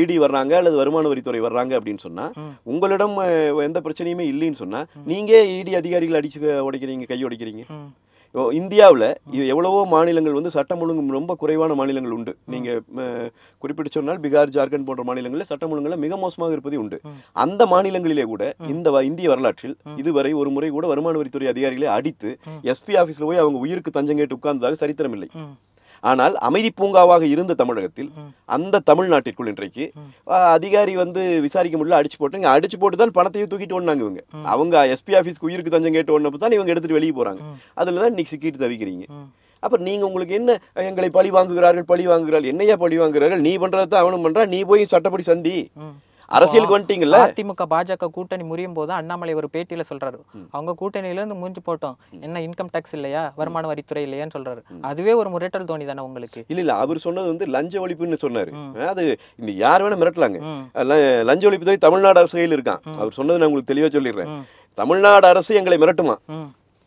இடி வர்றாங்க அல்லது வருமான வரித்துறை வர்றாங்க அப்படின்னு சொன்னா, உங்களிடம் எந்த பிரச்சனையுமே இல்லைன்னு சொன்னா, நீங்க இடி அதிகாரிகள் அடிச்சு உடைக்கிறீங்க, கை உடைக்கிறீங்க. இந்தியாவில் எவ்வளவோ மாநிலங்கள் வந்து சட்டம் ஒழுங்கு ரொம்ப குறைவான மாநிலங்கள் உண்டு. நீங்கள் குறிப்பிட்டு சொன்னால் பீகார், ஜார்க்கண்ட் போன்ற மாநிலங்களில் சட்டம் ஒழுங்குல மிக மோசமாக இருப்பது உண்டு. அந்த மாநிலங்களிலே கூட இந்த இந்திய வரலாற்றில் இதுவரை ஒரு முறை கூட வருமான வரித்துறை அதிகாரிகளை அடித்து எஸ்பி ஆஃபீஸில் போய் அவங்க உயிருக்கு தஞ்சம் கேட்டு உட்கார்ந்ததாக சரித்திரம் இல்லை. ஆனால் அமைதி பூங்காவாக இருந்த தமிழகத்தில், அந்த தமிழ்நாட்டிற்குள் இன்றைக்கு அதிகாரி வந்து விசாரிக்க முடியல, அடிச்சு போட்டு அடிச்சு போட்டு தான் பணத்தையே தூக்கிட்டு ஓடினாங்க இவங்க. அவங்க எஸ்பி ஆஃபீஸ்க்கு உயிருக்கு தஞ்சம் கேட்டு ஓடினப்போ தான் இவங்க எடுத்துட்டு வெளியே போறாங்க. அதில் தான் இன்னைக்கு சிக்கிட்டு தவிக்கிறீங்க. அப்புறம் நீங்க உங்களுக்கு என்ன எங்களை பழி வாங்குகிறார்கள் பழி வாங்குகிறார்கள்? என்னையா பழி வாங்குகிறார்கள்? நீ பண்றது தான் அவனும் பண்றான். நீ போய் சட்டப்படி சந்தி. அரசியலுக்கு வந்துட்டீங்கல்ல. அதிமுக பாஜக கூட்டணி முறியும் போது அண்ணாமலை ஒரு பேட்டியில சொல்றாரு, அவங்க கூட்டணியில இருந்து மூஞ்சி போட்டோம், என்ன இன்கம் டாக்ஸ் இல்லையா, வருமான வரித்துறை இல்லையான்னு சொல்றாரு. அதுவே ஒரு மிரட்டல் தோணி தானே உங்களுக்கு? இல்ல இல்ல, அவர் சொன்னது வந்து லஞ்ச ஒழிப்புன்னு சொன்னாரு. அது இந்த யார் வேணா மிரட்டலாங்க. லஞ்ச ஒழிப்புத்துறை தமிழ்நாடு அரசு கையில் இருக்கான். அவர் சொன்னது நான் உங்களுக்கு தெளிவா சொல்லிடுறேன். தமிழ்நாடு அரசு எங்களை மிரட்டுமா,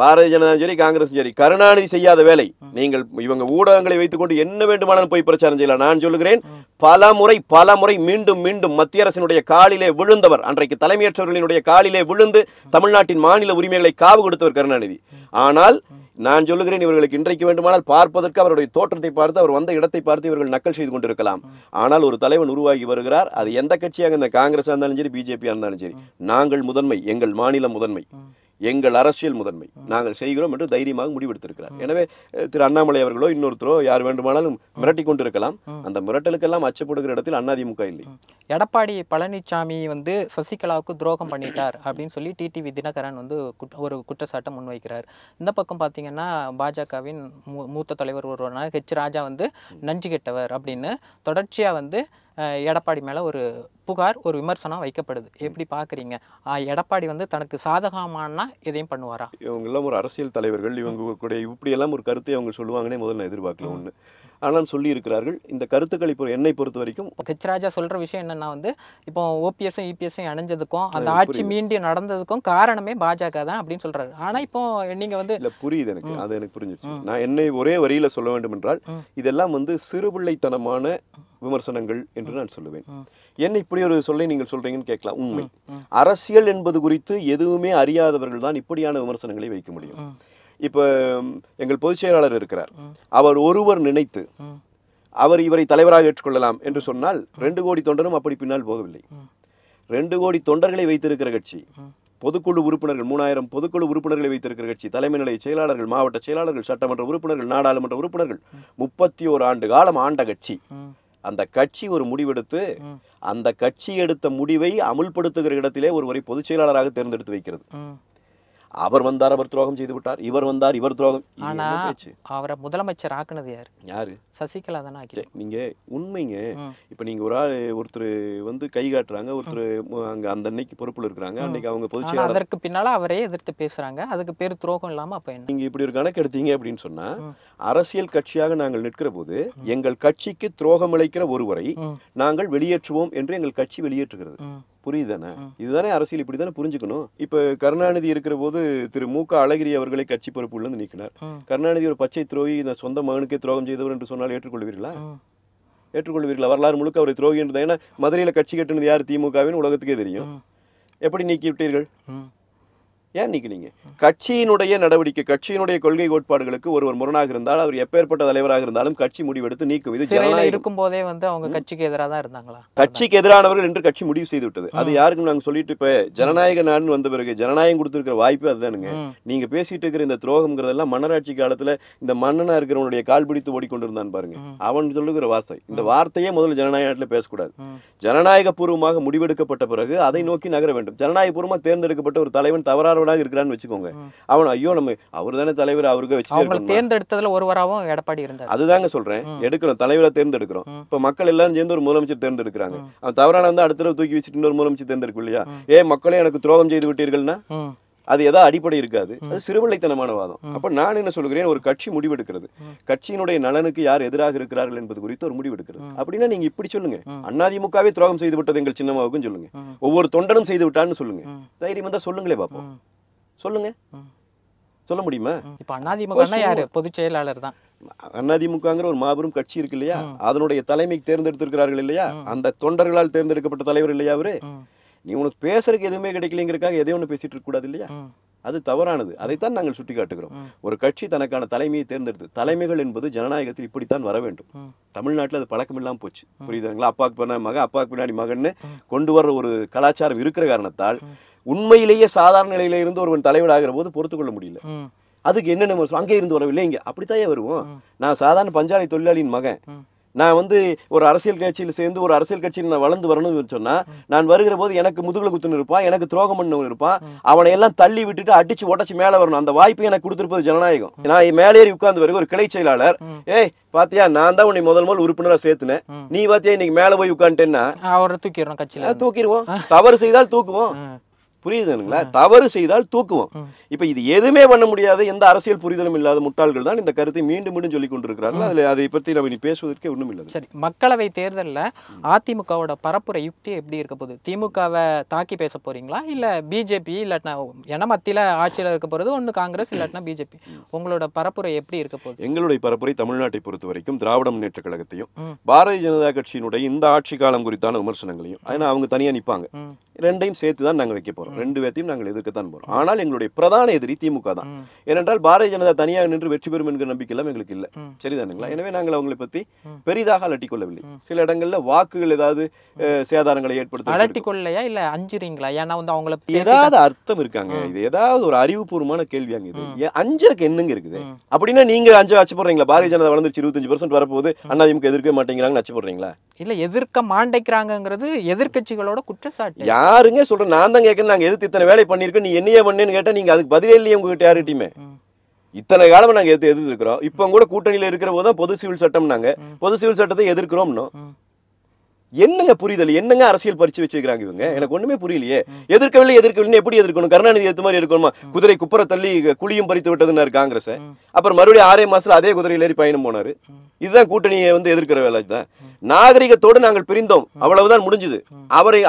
பாரதிய ஜனதா சரி, காங்கிரஸ் சரி, கருணாநிதி செய்யாத வேலை. நீங்கள் இவங்க ஊடகங்களை வைத்துக் கொண்டு என்ன வேண்டுமானாலும் போய் பிரச்சாரம் செய்யலாம். நான் சொல்லுகிறேன், பல முறை பல முறை மீண்டும் மீண்டும் மத்திய அரசினுடைய காலிலே விழுந்தவர், அன்றைக்கு தலைமையேற்றவர்களினுடைய காலிலே விழுந்து தமிழ்நாட்டின் மாநில உரிமைகளை காவு கொடுத்தவர் கருணாநிதி. ஆனால் நான் சொல்லுகிறேன், இவர்களுக்கு இன்றைக்கு வேண்டுமானால் பார்ப்பதற்கு அவருடைய தோற்றத்தை பார்த்து, அவர் வந்த இடத்தை பார்த்து இவர்கள் நக்கல் செய்து கொண்டிருக்கலாம். ஆனால் ஒரு தலைவன் உருவாகி வருகிறார். அது எந்த கட்சியாக, இந்த காங்கிரஸாக இருந்தாலும் சரி, பிஜேபியாக இருந்தாலும் சரி, நாங்கள் முதன்மை, எங்கள் மாநிலம் முதன்மை. எங்கள் அரசியல் முதன்மை நாங்கள் செய்கிறோம் என்று தைரியமாக முடிவெடுத்திருக்கிறார். எனவே திரு அண்ணாமலை அவர்களோ இன்னொருத்தரோ யார் வேண்டுமானாலும் மிரட்டி கொண்டிருக்கலாம். அந்த மிரட்டலுக்கெல்லாம் அச்சப்படுகிற இடத்தில் அண்ணாதிமுக இல்லை. எடப்பாடி பழனிசாமி வந்து சசிகலாவுக்கு துரோகம் பண்ணிட்டார் அப்படின்னு சொல்லி டிடிவி தினகரன் வந்து ஒரு குற்றச்சாட்டை முன்வைக்கிறார். இந்த பக்கம் பார்த்தீங்கன்னா பாஜகவின் மூத்த தலைவர் ஒருவரான ஹெச் ராஜா வந்து நஞ்சு கெட்டவர் அப்படின்னு தொடர்ச்சியாக வந்து எடப்பாடி மேல ஒரு புகார் ஒரு விமர்சனம் வைக்கப்படுது. எப்படி பாக்குறீங்க? எடப்பாடி வந்து தனக்கு சாதகமானா எதையும் பண்ணுவாரா? இவங்க எல்லாம் ஒரு அரசியல் தலைவர்கள், இவங்க கூட இப்படி எல்லாம் ஒரு கருத்தை அவங்க சொல்லுவாங்கன்னே முதல்ல எதிர்பார்க்கல ஒண்ணு. ஆனால் சொல்லி இருக்கிறார்கள். இந்த கருத்துக்கள் இப்போ என்னை பொறுத்த வரைக்கும் ஹெச்ராஜா சொல்ற விஷயம் என்னன்னா வந்து இப்போ ஓபிஎஸும் இபிஎஸும் அணைஞ்சதுக்கும் அந்த ஆட்சி மீண்டும் நடந்ததுக்கும் காரணமே பாஜக தான் அப்படின்னு சொல்றாரு. ஆனா இப்போ நீங்க வந்து இல்ல புரியுது எனக்கு, அது எனக்கு புரிஞ்சிருச்சு. நான் என்னை ஒரே வரியில சொல்ல வேண்டும் என்றால் இதெல்லாம் வந்து சிறுபிள்ளைத்தனமான விமர்சனங்கள் என்று நான் சொல்லுவேன். என்ன இப்படி ஒரு சொல்லை நீங்கள் சொல்றீங்கன்னு கேட்கலாம். உண்மை அரசியல் என்பது குறித்து எதுவுமே அறியாதவர்கள் தான் இப்படியான விமர்சனங்களை வைக்க முடியும். இப்போ எங்கள் பொதுச் செயலாளர் இருக்கிறார். அவர் ஒருவர் நினைத்து அவர் இவரை தலைவராக ஏற்றுக்கொள்ளலாம் என்று சொன்னால் ரெண்டு கோடி தொண்டரும் அப்படி பின்னால் போகவில்லை. ரெண்டு கோடி தொண்டர்களை வைத்திருக்கிற கட்சி, பொதுக்குழு உறுப்பினர்கள் மூணாயிரம் பொதுக்குழு உறுப்பினர்களை வைத்திருக்கிற கட்சி, தலைமை நிலைய செயலாளர்கள், மாவட்ட செயலாளர்கள், சட்டமன்ற உறுப்பினர்கள், நாடாளுமன்ற உறுப்பினர்கள் முப்பத்தி ஓர் ஆண்டு காலம் ஆண்ட கட்சி. அந்த கட்சி ஒரு முடிவெடுத்து அந்த கட்சி எடுத்த முடிவை அமுல்படுத்துகிற இடத்திலே ஒருவரை பொதுச் செயலாளராக தேர்ந்தெடுத்து வைக்கிறது. அவர் வந்தார், அவர் துரோகம் செய்து விட்டார், இவர் வந்தார், இவர் துரோகம். ஆனா அவரை முதலமைச்சர் ஆக்குனது யாரு? யாரு? சசிகலா தானே ஆக்கிட்டு. நீங்க உண்மைங்க. இப்ப நீங்க ஒரு ஆள் ஒருத்தர் வந்து கை காட்டுறாங்க, ஒருத்தர் அங்க அந்த அன்னைக்கு பொறுப்புல இருக்கிறாங்க, அன்னைக்கு அவங்க பொதுச்செயலாளர், அதற்கு பின்னால அவரே எதிர்த்து பேசுறாங்க, அதுக்கு பேர் துரோகம் இல்லாம அப்ப என்ன? நீங்க இப்படி ஒரு கணக்கு எடுத்தீங்க அப்படின்னு சொன்னா அரசியல் கட்சியாக நாங்கள் நிற்கிற போது எங்கள் கட்சிக்கு துரோகம் இழைக்கிற ஒருவரை நாங்கள் வெளியேற்றுவோம் என்று எங்கள் கட்சி வெளியேற்றுகிறது. புரியுதானே? இதுதானே அரசியல், இப்படி தானே புரிஞ்சுக்கணும். இப்போ கருணாநிதி இருக்கிற போது திரு மு க அழகிரி அவர்களை கட்சி பொறுப்புலேருந்து நீக்கினார். கருணாநிதி ஒரு பச்சை துரோகி, நான் சொந்த மகனுக்கே துரோகம் செய்தவர் என்று சொன்னால் ஏற்றுக்கொள்வீர்களா? ஏற்றுக்கொள்வீர்களா? வரலாறு முழுக்க அவரை துரோகி என்றது. ஏன்னா மதுரையில் கட்சி கட்டினது யார்? திமுகவின் உலகத்துக்கே தெரியும். எப்படி நீக்கி விட்டீர்கள்? ஏன் நீக்கினீங்க? கட்சியினுடைய நடவடிக்கை, கட்சியினுடைய கொள்கை கோட்பாடுகளுக்கு ஒருவர் முரணாக இருந்தால் அவர் எப்பேற்பட்ட தலைவராக இருந்தாலும் கட்சி முடிவெடுத்து நீக்கும். இது ஜனநாயகம். இருக்கும் போதே வந்து அவங்க கட்சிக்கு எதிராக தான் இருந்தாங்களா? கட்சிக்கு எதிரானவர்கள் என்று கட்சி முடிவு செய்து விட்டது. அது யாருக்கும் நாங்கள் சொல்லிட்டு இப்ப ஜனநாயக நாடுன்னு வந்த பிறகு ஜனநாயகம் கொடுத்துருக்கிற வாய்ப்பு அதுதானுங்க. நீங்க பேசிட்டு இருக்கிற இந்த துரோகம்ங்கிறதெல்லாம் மன்னராட்சி காலத்துல இந்த மன்னனா இருக்கிறவனுடைய கால் பிடித்து ஓடிக்கொண்டிருந்தான் பாருங்க, அவன் சொல்லுகிற வார்த்தை. இந்த வார்த்தையே முதல்ல ஜனநாயக நாட்டுல பேசக்கூடாது. ஜனநாயக பூர்வமாக முடிவெடுக்கப்பட்ட பிறகு அதை நோக்கி நகர வேண்டும். ஜனநாயக பூர்வமா தேர்ந்தெடுக்கப்பட்ட ஒரு தலைவன் தவறான அடிப்படை இருக்காது. சிறுபிள்ளைத்தனமான வாதம். அப்ப நான் என்ன சொல்கிறேன், ஒரு கட்சி முடிவெடுக்கிறது, கட்சியினுடைய நலனுக்கு யார் எதிராக இருக்கிறார்கள் என்பது குறித்து ஒரு முடிவெடுக்கிறது. அப்படின்னா நீங்க இப்படி சொல்லுங்க, அண்ணாதிமுகவே துரோகம் செய்து விட்டது எங்கள் சின்னமாவுக்கும் சொல்லுங்க, ஒவ்வொரு தொண்டனும் செய்து விட்டான்னு சொல்லுங்க. தைரியமா தான் சொல்லுங்களே பாப்போம். சொல்லுங்க, சொல்ல முடியுமா? இப்ப அண்ணாதிமுகன்னா யாரு? பொதுச் செயலாளர் தான். அண்ணாதிமுகங்கிற ஒரு மாபெரும் கட்சி இருக்கு இல்லையா, அதனுடைய தலைமை தேர்ந்தெடுத்திருக்கிறார்கள் இல்லையா, அந்த தொண்டர்களால் தேர்ந்தெடுக்கப்பட்ட தலைவர் இல்லையா அவரு. நீ உனக்கு பேசுறதுக்கு எதுவுமே கிடைக்கலங்கிறக்காக எதையும் ஒண்ணு பேசிட்டு இருக்க கூடாது இல்லையா? அது தவறானது. அதைத்தான் நாங்கள் சுட்டி காட்டுகிறோம். ஒரு கட்சி தனக்கான தலைமையை தேர்ந்தெடுத்து, தலைமைகள் என்பது ஜனநாயகத்தில் இப்படித்தான் வர வேண்டும். தமிழ்நாட்டில் அது பழக்கம் இல்லாம போச்சு. புரியுதுங்களா? அப்பாவுக்கு பின்னாடி மகன், அப்பாவுக்கு பின்னாடி மகன்னு கொண்டு வர்ற ஒரு கலாச்சாரம் இருக்கிற காரணத்தால் உண்மையிலேயே சாதாரண நிலையில இருந்து ஒருவன் தலைவராகிற போது பொறுத்துக்கொள்ள முடியல. அதுக்கு என்னென்ன அங்கே இருந்து வரவில்லை, இங்க அப்படித்தாயே வருவோம். நான் சாதாரண பஞ்சாலை தொழிலாளியின் மகன், நான் வந்து ஒரு அரசியல் கட்சியில் சேர்ந்து ஒரு அரசியல் கட்சியில் நான் வளர்ந்து வரணும்னு சொன்னா நான் வருகிற போது எனக்கு முதுகுல குத்துன்னு இருப்பான், எனக்கு துரோகம் பண்ணவன் இருப்பான், அவனை எல்லாம் தள்ளி விட்டுட்டு அடிச்சு உடச்சு மேல வரணும். அந்த வாய்ப்பு எனக்கு கொடுத்திருப்பது ஜனநாயகம். நான் மேலேறி உட்கார்ந்து வருகிற ஒரு கிளை செயலாளர், ஏய் பாத்தியா நான் தான் உன்னை முதல் முதல் உறுப்பினரா சேர்த்துனேன், நீ பாத்தியா இன்னைக்கு மேல போய் உட்காந்துட்டேன்னா அவரை தூக்கிடுறோம், கட்சியில தூக்கிடுவோம். தவறு செய்தால் தூக்குவோம். புரியுதுங்களா? தவறு செய்தால் தூக்குவோம். இப்ப இது எதுவுமே பண்ண முடியாது. எந்த அரசியல் புரிதலும் இல்லாத முட்டாள்கள் தான் இந்த கருத்தை மீண்டும் மீண்டும் சொல்லிக் கொண்டிருக்கிறார்கள். அதுல அதை பத்தி நம்ம பேசுவதற்கே ஒண்ணும் இல்லை. சரி, மக்களவை தேர்தலில் அதிமுகவோட பரப்புரை யுக்தி எப்படி இருக்க போகுது? திமுகவை தாக்கி பேச போறீங்களா இல்ல பிஜேபி இல்லாட்டினா என மத்தியில ஆட்சியில இருக்க போறது ஒண்ணு காங்கிரஸ் இல்லாட்டினா பிஜேபி, உங்களோட பரப்புரை எப்படி இருக்க போகுது? எங்களுடைய பரப்புரை தமிழ்நாட்டை பொறுத்த வரைக்கும் திராவிட முன்னேற்ற கழகத்தையும் பாரதிய ஜனதா கட்சியினுடைய இந்த ஆட்சி காலம் குறித்தான விமர்சனங்களையும், ஏன்னா அவங்க தனியா நிற்பாங்க. ரெண்டையும் சேர்த்து தான் நாங்க வைக்க போறோம். ரெண்டு வேத்தையும் நாங்கள் எதிர்க்க தான் போறோம். ஆனால் எங்களுடைய பிரதான எதிரி திமுக தான். ஏனென்றால் பாரதிய ஜனதா தனியாக நின்று வெற்றி பெறும் என்கிற நம்பிக்கையெல்லாம் எங்களுக்கு இல்லை. சரிதானுங்களா? எனவே நாங்கள் அவங்களை பத்தி பெரிதாக அலட்டிக்கொள்ளவில்லை. சில இடங்கள்ல வாக்குகள் ஏதாவது சேதாரங்களை ஏற்படுத்த அலட்டிக்கொள்ளையா இல்ல அஞ்சுறீங்களா? ஏன்னா வந்து அவங்கள ஏதாவது அர்த்தம் இருக்காங்க. இது ஏதாவது ஒரு அறிவுபூர்வமான கேள்வியாங்க. இது அஞ்சுறக்கு என்னங்க இருக்குது? அப்படின்னா நீங்க அஞ்சு ஆச்சு போடுறீங்களா? பாரதிய ஜனதா வளர்ந்துருச்சு இருபத்தஞ்சு பர்சன்ட் வரப்போது அண்ணாதிமுக எதிர்க்க மாட்டேங்கிறாங்கன்னு அச்சு போடுறீங்களா? இல்ல எதிர்க்க மாட்டேங்கிறாங்கிறது எதிர்கட்சிகளோட குற்றச்சாட்டு. யாருங்க சொல்ற? நான் தான் கேட்கறேன். நாங்க எதிர்த்து இத்தனை வேலை பண்ணிருக்கோம், நீ என்னையே பண்ணேன்னு கேட்டா நீங்க அதுக்கு பதிலே இல்லையே உங்ககிட்ட யார்கிட்டயுமே. இத்தனை காலமா நாங்க எதிர்த்து எதிர்த்து இருக்கிறோம். இப்போ கூட கூட்டணியில இருக்கிற போதுதான் பொது சிவில் சட்டம், நாங்க பொது சிவில் சட்டத்தை எதிர்க்கிறோம்னு என்னங்க புரிதல்? என்னங்க அரசியல் பறிச்சு வச்சிருக்காங்க இவங்க? எனக்கு ஒண்ணுமே புரியலையே. எதிர்க்கவில்லை எதிர்க்கவில்லை எப்படி எதிர்க்கணும்? கருணாநிதி எது மாதிரி இருக்கணுமா? குதிரை குப்புற தள்ளி குழியும் பறித்து விட்டதுன்னாரு காங்கிரஸ். அப்புறம் மறுபடியும் ஆறே மாசத்துல அதே குதிரையில ஏறி பயணம் போனாரு. இதுதான் கூட்டணியை வந்து எதிர்க்கிற வேலை தான். நாகரிகத்தோடு நாங்கள் பிரிந்தோம், அவ்வளவுதான் முடிஞ்சது. அவரை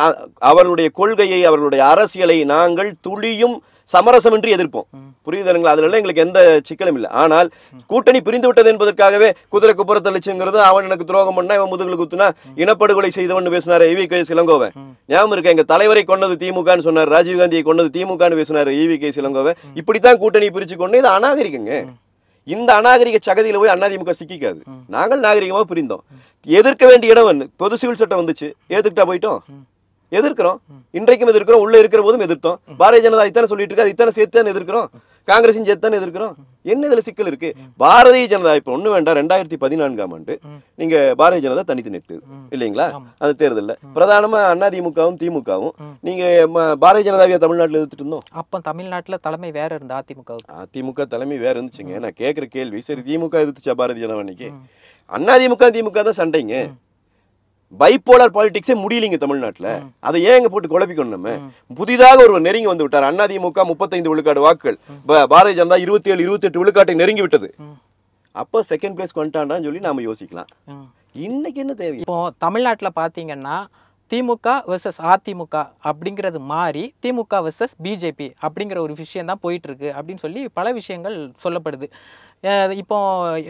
அவருடைய கொள்கையை அவர்களுடைய அரசியலை நாங்கள் துளியும் சமரசமின்றி எதிர்ப்போம். புரியுதுங்களா? அதுல எங்களுக்கு எந்த சிக்கலும் இல்லை. ஆனால் கூட்டணி பிரிந்து விட்டது என்பதற்காகவே குதிரை குப்புற தள்ளிச்சுங்கிறது, அவன் எனக்கு துரோகம் பண்ணா இவன் முதுகுல குத்துனா இனப்படுகொலை செய்தவன் பேசினாரு ஈவி கே சிலங்கோவை. ஞாபகம் இருக்க? எங்க தலைவரை கொண்டது திமுகன்னு சொன்னார், ராஜீவ்காந்தியை கொண்டது திமுகன்னு பேசினாரு ஈவி கே சிலங்கோவை. இப்படித்தான் கூட்டணி பிரிச்சு கொண்டு இது அநாகரிகங்க. இந்த அநாகரிக சகதியில போய் அதிமுக சிக்காது. நாங்கள் நாகரிகமாக பிரிந்தோம். எதிர்க்க வேண்டிய இடம் வந்து பொது சிவில் சட்டம் வந்துச்சு, எதிர்க்கிட்டா போயிட்டோம். எதிர்க்கிறோம், இன்றைக்கும் எதிர்க்கிறோம், உள்ள இருக்கிற போதும் எதிர்த்தோம். பாரதிய ஜனதா இத்தனை சொல்லிட்டு இருக்கு, அது இத்தனை சேர்த்தானே எதிர்க்கிறோம், காங்கிரஸும் சேர்த்தானே எதிர்க்கிறோம். என்ன இதுல சிக்கல் இருக்கு? பாரதிய ஜனதா இப்ப ஒண்ணு வேண்டாம். ரெண்டாயிரத்தி பதினான்காம் ஆண்டு நீங்க பாரதிய ஜனதா தனித்து நிற்குது இல்லைங்களா? அது தேர்தலில் பிரதானமா அதிமுகவும் திமுகவும் நீங்க பாரதிய ஜனதாவியா தமிழ்நாட்டில் எதிர்த்துட்டு இருந்தோம். அப்ப தமிழ்நாட்டுல தலைமை வேற இருந்தது அதிமுக. அதிமுக தலைமை வேற இருந்துச்சுங்க. நான் கேட்கிற கேள்வி, சரி திமுக எதிர்த்துச்சா பாரதிய ஜனதா? இன்னைக்கு அதிமுக திமுக தான் சண்டைங்க. பைபோலார் பாலிடிக்ஸே முடியலைங்க தமிழ்நாட்டில். அதை ஏங்க போட்டு குழப்பிக்கணும்? புதிதாக ஒரு நெருங்கி வந்து விட்டார். அதிமுக முப்பத்தைந்து விழுக்காடு வாக்குகள், பாரதிய ஜனதா இருபத்தி ஏழு இருபத்தி எட்டு விழுக்காட்டை நெருங்கி விட்டது. அப்போ செகண்ட் பிளேஸ் கொண்டாண்டான்னு சொல்லி நாம யோசிக்கலாம். இன்னைக்கு என்ன தேவை? இப்போ தமிழ்நாட்டில் பார்த்தீங்கன்னா திமுக வெர்சஸ் அதிமுக அப்படிங்கிறது மாறி திமுக வெர்சஸ் பிஜேபி அப்படிங்கிற ஒரு விஷயம் தான் போயிட்டு இருக்கு அப்படின்னு சொல்லி பல விஷயங்கள் சொல்லப்படுது. இப்போ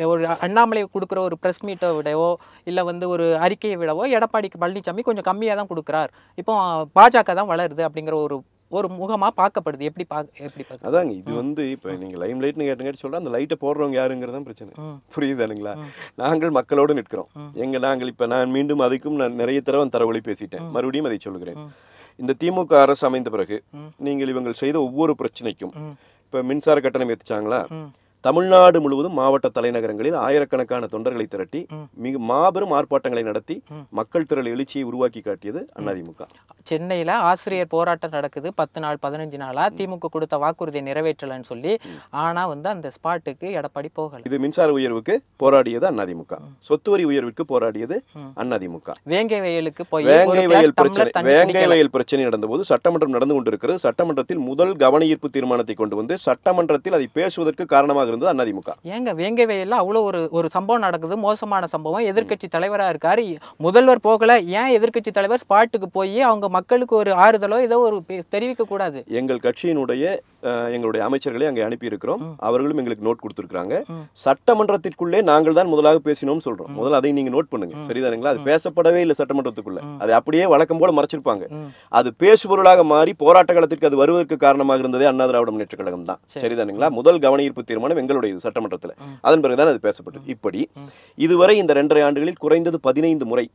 ஒரு அண்ணாமலை கொடுக்குற ஒரு ப்ரெஸ் மீட்டை விடவோ இல்லை வந்து ஒரு அறிக்கையை விடவோ எடப்பாடி பழனிசாமி கொஞ்சம் கம்மியாக தான் கொடுக்குறார். இப்போ பாஜக தான் வளருது அப்படிங்கிற ஒரு ஒரு முகமாக பார்க்கப்படுது. எப்படி பா எப்படி பார்க்க? அதாங்க, இது வந்து இப்போ நீங்கள் லைம் லைட்னு கேட்டுக்கிட்டு சொல்கிறேன். அந்த லைட்டை போடுறவங்க யாருங்கிறதான் பிரச்சனை. புரியுதுங்களா? நாங்கள் மக்களோடு நிற்கிறோம். எங்கள் நாங்கள் இப்போ நான் மீண்டும் அதுக்கும் நான் நிறைய தடவை தரவழி பேசிட்டேன், மறுபடியும் அதை சொல்கிறேன். இந்த திமுக அரசு அமைந்த பிறகு நீங்கள் இவங்கள் செய்த ஒவ்வொரு பிரச்சனைக்கும், இப்போ மின்சார கட்டணம் ஏற்றிச்சாங்களா, தமிழ்நாடு முழுவதும் மாவட்ட தலைநகரங்களில் ஆயிரக்கணக்கான தொண்டர்களை திரட்டி மிக மாபெரும் ஆர்ப்பாட்டங்களை நடத்தி மக்கள் திரள் எழுச்சியை உருவாக்கி காட்டியது அதிமுக. சென்னையில ஆசிரியர் போராட்டம் நடக்குது பத்து நாள் பதினஞ்சு நாளா, திமுக கொடுத்த வாக்குறுதியை நிறைவேற்றலன்னு சொல்லி. ஆனா வந்து அந்த ஸ்பாட்டுக்கு எடப்பாடி போகல. இது மின்சார உயர்வுக்கு போராடியது அதிமுக, சொத்து வரி உயர்வுக்கு போராடியது அதிமுக. வேங்கை வயலுக்கு போய் வேங்கை வயல் பிரச்சனை வேங்கை வயல் பிரச்சனை நடந்த போது சட்டமன்றம் நடந்து கொண்டிருக்கிறது. சட்டமன்றத்தில் முதல் கவன ஈர்ப்பு தீர்மானத்தை கொண்டு வந்து சட்டமன்றத்தில் அதை பேசுவதற்கு காரணமாக எதிர்கட்சி தலைவரா இருக்காரு முதல்வர் போகல. ஏன் எதிர்கட்சி தலைவர் ஸ்பாட்டுக்கு போய் அவங்க மக்களுக்கு ஒரு ஆறுதலோ ஏதோ ஒரு தெரிவிக்க கூடாது? எங்கள் கட்சியினுடைய எங்களுடைய அமைச்சர்களை அங்கே அனுப்பி இருக்கிறோம். அவர்களும் எங்களுக்கு நோட் கொடுத்திருக்காங்க. சட்டமன்றத்திற்குள்ளே நாங்கள் தான் முதலாக பேசினோம் சொல்றோம். முதல்ல அதை நீங்க நோட் பண்ணுங்க. சரிதானுங்களா? அது பேசப்படவே இல்லை சட்டமன்றத்துக்குள்ள. அது அப்படியே வழக்கம் போல மறைச்சிருப்பாங்க. அது பேசுபொருளாக மாறி போராட்ட காலத்திற்கு அது வருவதற்கு காரணமாக இருந்ததே அண்ணா திராவிட முன்னேற்ற கழகம் தான். சரிதானுங்களா? முதல் கவன ஈர்ப்பு தீர்மானம் எங்களுடைய சட்டமன்றத்தில், அதன் பிறகுதான் அது பேசப்பட்டது. இப்படி இதுவரை இந்த இரண்டரை ஆண்டுகளில் குறைந்தது பதினைந்து முறை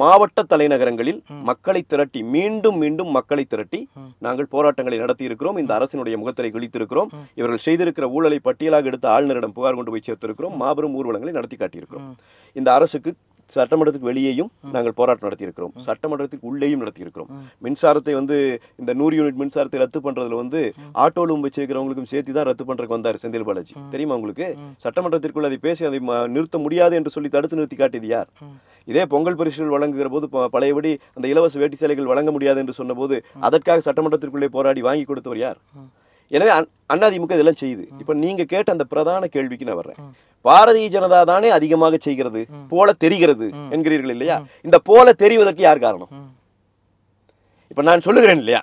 மாவட்ட தலைநகரங்களில் மக்களை திரட்டி மீண்டும் மீண்டும் மக்களை திரட்டி நாங்கள் போராட்டங்களை நடத்தி இருக்கிறோம். இந்த அரசினுடைய முகத்திரை கிழித்திருக்கிறோம். இவர்கள் செய்திருக்கிற ஊழலை பட்டியலாக எடுத்து ஆளுநரிடம் புகார் கொண்டு போய் சேர்த்திருக்கிறோம். மாபெரும் ஊர்வலங்களை நடத்தி காட்டியிருக்கிறோம். இந்த அரசுக்கு சட்டமன்றத்துக்கு வெளியேயும் நாங்கள் போராட்டம் நடத்தியிருக்கிறோம். சட்டமன்றத்துக்கு உள்ளேயும் நடத்தியிருக்கிறோம். மின்சாரத்தை வந்து இந்த நூறு யூனிட் மின்சாரத்தை ரத்து பண்றதுல வந்து ஆட்டோ லூம் வச்சிருக்கிறவங்களுக்கும் சேர்த்து தான் ரத்து பண்றதுக்கு வந்தார் செந்தில் பாலாஜி. தெரியுமா உங்களுக்கு? சட்டமன்றத்திற்குள் அதை பேசி அதை நிறுத்த முடியாது என்று சொல்லி தடுத்து நிறுத்தி காட்டியது யார்? இதே பொங்கல் பரிசுகள் வழங்குகிற போது பழையபடி அந்த இலவச வேட்டி சேலைகள் வழங்க முடியாது என்று சொன்ன போது அதற்காக சட்டமன்றத்திற்குள்ளே போராடி வாங்கி கொடுத்தவர் யார்? எனவே அதிமுக இதெல்லாம் செய்யுது. இப்ப நீங்க கேட்ட அந்த பிரதான கேள்விக்கு நான் வர்றேன். பாரதிய ஜனதா தானே அதிகமாக செய்கிறது போல தெரிகிறது என்கிறீர்கள் இல்லையா? இந்த போல தெரிவதற்கு யார் காரணம்? இப்ப நான் சொல்லுகிறேன் இல்லையா,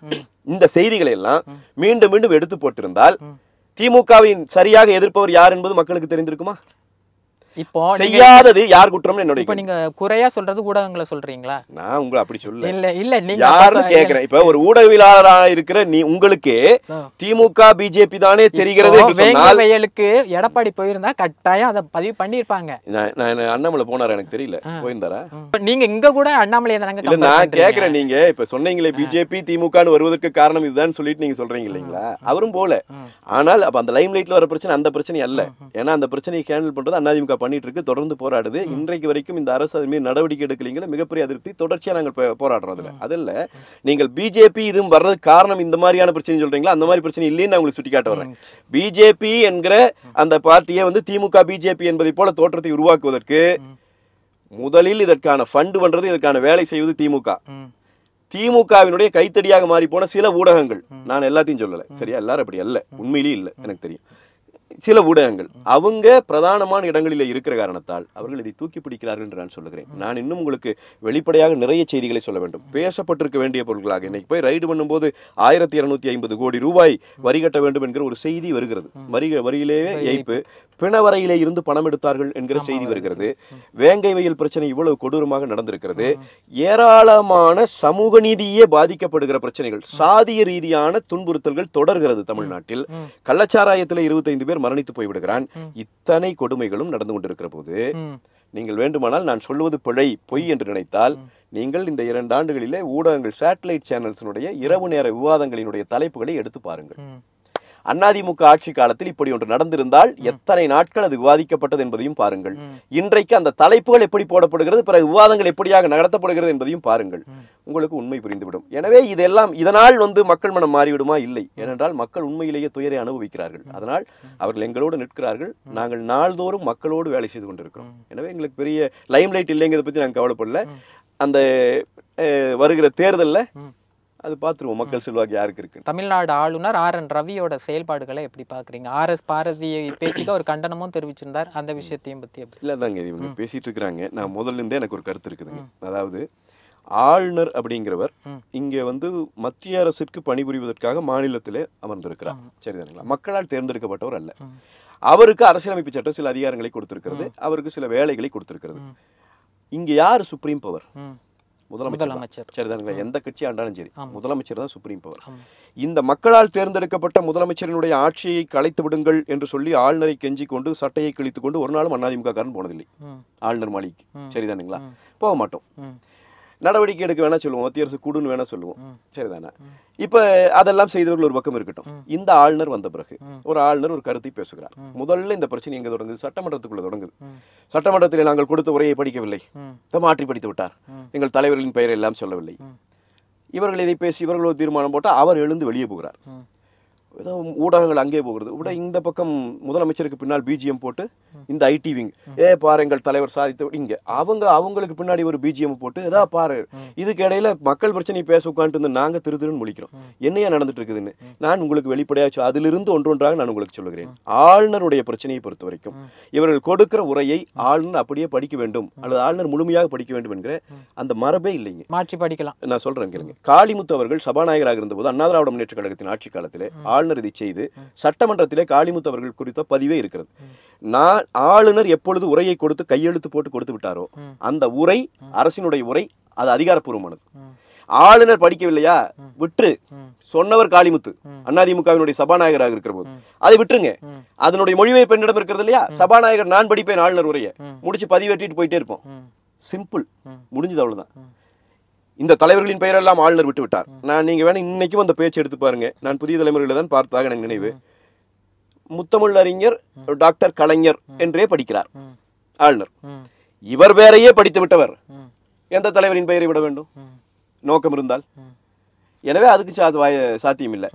இந்த செய்திகளை எல்லாம் மீண்டும் மீண்டும் எடுத்து போட்டிருந்தால் திமுகவின் சரியாக எதிர்ப்பவர் யார் என்பது மக்களுக்கு தெரிந்திருக்குமா? செய்யாதது யார் குற்றம்னு என்னோட இப்ப நீங்க குறையா சொல்றது ஊடகங்களை சொல்றீங்களா? நான் உங்களை அப்படி சொல்ல இல்ல இல்ல நீங்க யாரன்னு கேக்குறேன். இப்ப ஒரு ஊடகவியலாளரா இருக்கிற நீ உங்களுக்கு திமுக பிஜேபி தானே தெரிகிறது என்று சொன்னால் வேலுக்கு எடப்பாடி போயிருந்தா கட்டாயம் அதை பதிவு பண்ணி இருப்பாங்க. நான் அண்ணாமலை போனாரா எனக்கு தெரியல. போயிருந்தாரா? நீங்க இங்க கூட அண்ணாமலை தானங்க இல்ல நான் கேக்குறேன். நீங்க இப்ப சொன்னீங்களே பிஜேபி திமுகன்னு வருவதற்கு காரணம் இதுதான் சொல்லிட்டு நீங்க சொல்றீங்க இல்லீங்களா? அவரும் போல ஆனால் அப்ப அந்த லைம் லைட்ல வர பிரச்சனை அந்த பிரச்சனை அல்ல. ஏன்னா அந்த பிரச்சனையை ஹேண்டில் பண்றது அண்ணாதிமுக பண்ணிட்டு இருக்கு, தொடர்ந்து போராடுது. இன்றைக்கு வரைக்கும் இந்த அரசு அது மீது நடவடிக்கை எடுக்கலீங்களா? மிகப்பெரிய அதிருப்தி, தொடர்ச்சியா நாங்கள் போராடுறதுல அதில் நீங்கள் பிஜேபி இதுவும் வர்றதுக்கு காரணம் இந்த மாதிரியான பிரச்சனை சொல்றீங்களா? அந்த மாதிரி பிரச்சனை இல்லைன்னு நான் உங்களுக்கு சுட்டி காட்ட வரேன். பிஜேபி என்கிற அந்த பார்ட்டியை வந்து திமுக பிஜேபி என்பதை போல தோற்றத்தை உருவாக்குவதற்கு முதலில் இதற்கான ஃபண்டு பண்றது, இதற்கான வேலை செய்வது திமுக. திமுகவினுடைய கைத்தடியாக மாறி போன சில ஊடகங்கள், நான் எல்லாத்தையும் சொல்லலை, சரியா, எல்லாரும் அப்படி அல்ல, உண்மையிலேயே இல்லை, எனக்கு தெரியும், சில ஊடகங்கள் அவங்க பிரதானமான இடங்களில் இருக்கிற காரணத்தால் அவர்கள் இதை தூக்கி பிடிக்கிறார்கள் என்று நான் சொல்லுகிறேன். நான் இன்னும் உங்களுக்கு வெளிப்படையாக நிறைய செய்திகளை சொல்ல வேண்டும். பேசப்பட்டிருக்க வேண்டிய பொருட்களாக இன்னைக்கு போய் ரைடு பண்ணும்போது ஆயிரத்தி இருநூத்தி ஐம்பது கோடி ரூபாய் வரி கட்ட வேண்டும் என்கிற ஒரு செய்தி வருகிறது. வரி வரியிலேயே ஏய்ப்பு, பிணவரையிலே இருந்து பணம் எடுத்தார்கள் என்கிற செய்தி வருகிறது. வேங்கை வயல் பிரச்சனை இவ்வளவு கொடூரமாக நடந்திருக்கிறது. ஏராளமான சமூக நீதியே பாதிக்கப்படுகிற பிரச்சனைகள், சாதிய ரீதியான துன்புறுத்தல்கள் தொடர்கிறது தமிழ்நாட்டில். கள்ளச்சாராயத்தில் இருபத்தைந்து பேர் மரணித்து போய்விடுகிறான். இத்தனை கொடுமைகளும் நடந்து கொண்டிருக்கிற போது நீங்கள் வேண்டுமானால் நான் சொல்வது பிழை, பொய் என்று நினைத்தால் நீங்கள் இந்த இரண்டு ஆண்டுகளிலே ஊடகங்கள் சேட்டலைட் சேனல்ஸினுடைய இரவு நேர விவாதங்களினுடைய தலைப்புகளை எடுத்து பாருங்கள். அண்ணாதிமுக ஆட்சி காலத்தில் இப்படி ஒன்று நடந்திருந்தால் எத்தனை நாட்கள் அது விவாதிக்கப்பட்டது என்பதையும் பாருங்கள். இன்றைக்கு அந்த தலைப்புகள் எப்படி போடப்படுகிறது, பிறகு விவாதங்கள் எப்படியாக நடத்தப்படுகிறது என்பதையும் பாருங்கள். உங்களுக்கு உண்மை புரிந்துவிடும். எனவே இதெல்லாம் இதனால் வந்து மக்கள் மனம் மாறிவிடுமா? இல்லை. ஏனென்றால் மக்கள் உண்மையிலேயே துயரை அனுபவிக்கிறார்கள். அதனால் அவர்கள் எங்களோடு நிற்கிறார்கள். நாங்கள் நாள்தோறும் மக்களோடு வேலை செய்து கொண்டிருக்கிறோம். எனவே எங்களுக்கு பெரிய லைம் லைட் இல்லைங்கிறத பற்றி நாங்கள் கவலைப்படல. அந்த வருகிற தேர்தலில் அது பார்த்துருவோம் மக்கள் செல்வாக்கு யாருக்கு இருக்கு. தமிழ்நாடு ஆளுநர் ஆர் என் ரவியோட செயல்பாடுகளை எப்படி பார்க்குறீங்க? ஆர் எஸ் பாரதியை பேச்சுக்கு ஒரு கண்டனமும் தெரிவிச்சிருந்தார். அந்த விஷயத்தையும் பற்றி அப்படி இல்லை தாங்க இவங்க பேசிகிட்டு இருக்கிறாங்க. நான் முதல்லேருந்தே எனக்கு ஒரு கருத்து இருக்குதுங்க. அதாவது ஆளுநர் அப்படிங்கிறவர் இங்கே வந்து மத்திய அரசிற்கு பணிபுரிவதற்காக மாநிலத்திலே அமர்ந்திருக்கிறார், சரிதானுங்களா? மக்களால் தேர்ந்தெடுக்கப்பட்டவர் அல்ல. அவருக்கு அரசியலமைப்பு சட்டம் சில அதிகாரங்களை கொடுத்துருக்கிறது, அவருக்கு சில வேலைகளை கொடுத்துருக்கிறது. இங்கே யார் சுப்ரீம் பவர்? முதலமைச்சர், சரிதானுங்களா? எந்த கட்சி ஆண்டாலும் சரி முதலமைச்சர் தான் சுப்ரீம் பவர். இந்த மக்களால் தேர்ந்தெடுக்கப்பட்ட முதலமைச்சரினுடைய ஆட்சியை கலைத்து விடுங்கள் என்று சொல்லி ஆளுநரை கெஞ்சி கொண்டு சட்டையை கிழித்து கொண்டு ஒரு நாளும் அண்ணாதிமுக காரன் போனதில்லை ஆளுநர் மாளிகைக்கு, சரிதானுங்களா? போக மாட்டோம். நடவடிக்கை எடுக்க வேணா சொல்லுவோம், மத்திய அரசு கூடுன்னு வேணா சொல்லுவோம், சரிதானா? இப்ப அதெல்லாம் செய்தவர்கள் ஒரு பக்கம் இருக்கட்டும். இந்த ஆளுநர் வந்த பிறகு ஒரு ஆளுநர் ஒரு கருத்தை பேசுகிறார். முதல்ல இந்த பிரச்சனை எங்க தொடங்குது? சட்டமன்றத்துக்குள்ள தொடங்குது. சட்டமன்றத்தில் நாங்கள் கொடுத்த உரையை படிக்கவில்லை, மாற்றி படித்து விட்டார், எங்கள் தலைவர்களின் பெயரை எல்லாம் சொல்லவில்லை. இவர்கள் இதை பேசி இவர்கள் ஒரு தீர்மானம் போட்டால் அவர் எழுந்து வெளியே போகிறார். ஏதோ ஊடகங்கள் அங்கே போகிறது. விட இந்த பக்கம் முதலமைச்சருக்கு பின்னால் பிஜிஎம் போட்டு இந்த ஐடி விங், ஏ பாருங்கள் தலைவர் சாதித்த இங்கே அவங்க அவங்களுக்கு பின்னாடி ஒரு பிஜிஎம் போட்டு ஏதா பாரு. இதுக்கு இடையில மக்கள் பிரச்சனையை பேச உட்காந்துட்டு இருந்து நாங்கள் திரு திருன்னு முழிக்கிறோம். என்னையா நடந்துட்டு இருக்குதுன்னு நான் உங்களுக்கு வெளிப்படையாச்சு. அதிலிருந்து ஒன்றொன்றாக நான் உங்களுக்கு சொல்லுகிறேன். ஆளுநருடைய பிரச்சனையை பொறுத்த வரைக்கும் இவர்கள் கொடுக்கிற உரையை ஆளுநர் அப்படியே படிக்க வேண்டும் அல்லது ஆளுநர் முழுமையாக படிக்க வேண்டும் என்கிற அந்த மரபே இல்லைங்க. மாற்றி படிக்கலாம். நான் சொல்றேன் கேளுங்க. காளிமுத்து அவர்கள் சபாநாயகராக இருந்தபோது அண்ணா திராவிட முன்னேற்ற கழகத்தின் ஆட்சி காலத்திலே இதை செய்து சட்டமன்றத்திலே காளிமுத்து அவர்கள் குறித்த பதிவே இருக்கிறது. நான் ஆளுநர் எப்பொழுது உரையை கொடுத்து கையெழுத்து போட்டு கொடுத்து விட்டாரோ அந்த உரை அரசினுடைய உரை, அது அதிகாரப்பூர்வமானது. ஆளுநர் படிக்கவில்லையா விட்டு சொன்னவர் காளிமுத்து, அதிமுகவினுடைய சபாநாயகராக இருக்கிற போது அதை விட்டுருங்க. அதனுடைய மொழிபெயர்ப்பு என்னிடம் இருக்கிறது இல்லையா? சபாநாயகர் நான் படிப்பேன் ஆளுநர் உரையை முடிச்சு பதிவேற்றிட்டு போயிட்டே இருப்போம். சிம்பிள், முடிஞ்சது, அவ்வளவுதான். இந்த தலைவர்களின் பெயரெல்லாம் ஆளுநர் விட்டு விட்டார். நான் நீங்கள் வேணா இன்னைக்கும் அந்த பேச்சு எடுத்து பாருங்க. நான் புதிய தலைமுறையில் தான் பார்த்தாக எனக்கு நினைவு. முத்தமிழ் அறிஞர் டாக்டர் கலைஞர் என்றே படிக்கிறார் ஆளுநர். இவர் வேறையே படித்து விட்டவர். எந்த தலைவரின் பெயரை விட வேண்டும் நோக்கம் இருந்தால்? எனவே அதுக்கு சாத்தியம் இல்லை.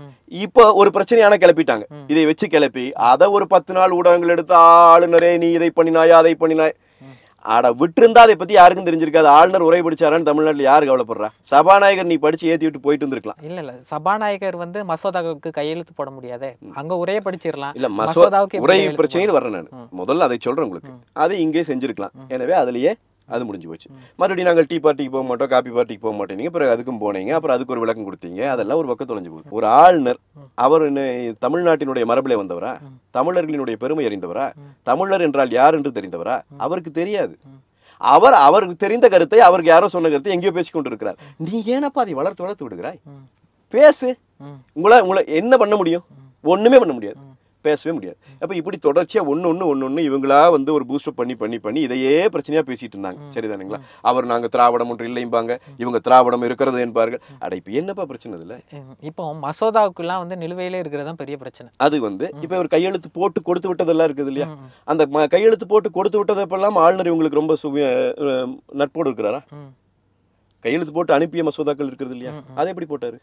இப்போ ஒரு பிரச்சனையான கிளப்பிட்டாங்க. இதை வச்சு கிளப்பி அதை ஒரு பத்து நாள் ஊடகங்கள் எடுத்து ஆளுநரே நீ இதை பண்ணினாயா அதை பண்ணினாய். ஆட விட்டுருந்தா அதை பத்தி யாருக்கும் தெரிஞ்சிருக்காது. ஆளுநர் உரை படிச்சாரான்னு தமிழ்நாட்டில் யாரு கவலைப்படுறா? சபாநாயகர் நீ படிச்சு ஏத்தி விட்டு போயிட்டு இருந்திருக்கலாம். இல்ல இல்ல சபாநாயகர் வந்து மசோதாவுக்கு கையெழுத்து போட முடியாது, அங்க உரையை படிச்சிடலாம். இல்ல மசோதாவுக்கு உரை பிரச்சனையில் வர்றேன் நான் முதல்ல அதை சொல்றேன் உங்களுக்கு. அதை இங்கே செஞ்சிருக்கலாம். எனவே அதுலயே அது முடிஞ்சு போச்சு. மறுபடியும் நாங்கள் டீ பார்ட்டிக்கு போக மாட்டோம், காபி பார்ட்டிக்கு போக மாட்டேன். அப்புறம் அதுக்கும் போனீங்க, அப்புறம் அதுக்கு ஒரு விளக்கம் கொடுத்தீங்க, அதெல்லாம் ஒரு பக்கம் தொலைஞ்சு போகுது. ஒரு ஆளுநர் அவர் தமிழ்நாட்டினுடைய மரபிலே வந்தவரா, தமிழர்களினுடைய பெருமை அறிந்தவரா, தமிழர் என்றால் யார் என்று தெரிந்தவரா? அவருக்கு தெரியாது. அவர் அவருக்கு தெரிந்த கருத்தை அவருக்கு யாரோ சொன்ன கருத்தை எங்கேயோ பேசிக்கொண்டு இருக்கிறார். நீ ஏனப்பா அதை வளர்த்து வளர்த்து விடுகிறாய்? பேசு, உங்களை உங்களை என்ன பண்ண முடியும்? ஒன்றுமே பண்ண முடியாது, பேசவே முடியாது. அப்போ இப்படி தொடர்ச்சியாக ஒன்று ஒன்று ஒன்று ஒன்று இவங்களா வந்து ஒரு பூஸ்டப் பண்ணி பண்ணி பண்ணி இதையே பிரச்சனையாக பேசிகிட்டு இருந்தாங்க. சரிதானுங்களா? அவர் நாங்கள் திராவிடம் ஒன்று இல்லைம்பாங்க, இவங்க திராவிடம் இருக்கிறது என்பார்கள். அட இப்போ என்னப்பா பிரச்சனை இல்லை? இப்போ மசோதாவுக்குலாம் வந்து நிலுவையிலே இருக்கிறது தான் பெரிய பிரச்சனை. அது வந்து இப்போ ஒரு கையெழுத்து போட்டு கொடுத்து விட்டதெல்லாம் இருக்குது இல்லையா? அந்த ம கையெழுத்து போட்டு கொடுத்து விட்டதப்பெல்லாம் ஆளுநர் இவங்களுக்கு ரொம்ப சுய நட்போடு இருக்கிறாரா? கையெழுத்து போட்டு அனுப்பிய மசோதாக்கள் இருக்கிறது இல்லையா? அதை எப்படி போட்டார்?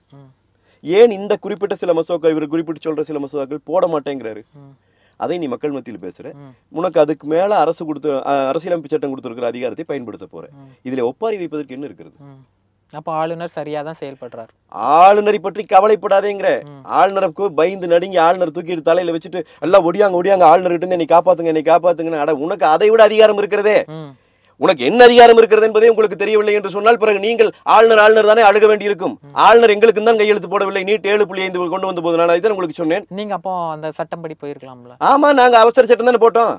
ஏன் இந்த குறிப்பிட்ட சில மசோதாக்கள் இவர் குறிப்பிட்டு சொல்ற சில மசோதாக்கள் போட மாட்டேங்கிறாரு? அதை நீ மக்கள் மத்தியில் பேசுற, உனக்கு அதுக்கு மேல அரசு கொடுத்து அரசியலமைப்பு சட்டம் கொடுத்திருக்கிற அதிகாரத்தை பயன்படுத்த போற. இதுல ஒப்பாரி வைப்பதற்கு என்ன இருக்கிறது? அப்ப ஆளுநர் சரியாதான் செயல்படுறாரு. ஆளுநரை பற்றி கவலைப்படாதேங்கிற, ஆளுநருக்கு பயந்து நடுங்கி ஆளுநர் தூக்கிட்டு தலையில வச்சுட்டு எல்லாம் ஒடியாங்க ஒடியாங்க ஆளுநர்கிட்ட இருந்து என்னை காப்பாத்துங்க என்னை காப்பாத்துங்கன்னு. அட உனக்கு அதை விட அதிகாரம் இருக்கிறதே, உனக்கு என்ன அதிகாரம் இருக்கிறது என்பதை உங்களுக்கு தெரியவில்லை என்று சொன்னால் பிறகு நீங்கள் ஆளுநர் ஆளுநர் தானே அழுக வேண்டியிருக்கும். ஆளுநர் எங்களுக்கு தான் கையெழுத்து போடவில்லை, நீட் ஏழு புள்ளி ஐந்து கொண்டு வந்த போது நான் இதை உங்களுக்கு சொன்னேன். நீங்க அப்போ அந்த சட்டம் படி போயிருக்கலாம்ல? ஆமா, நாங்க அவசர சட்டம் தானே போட்டோம்.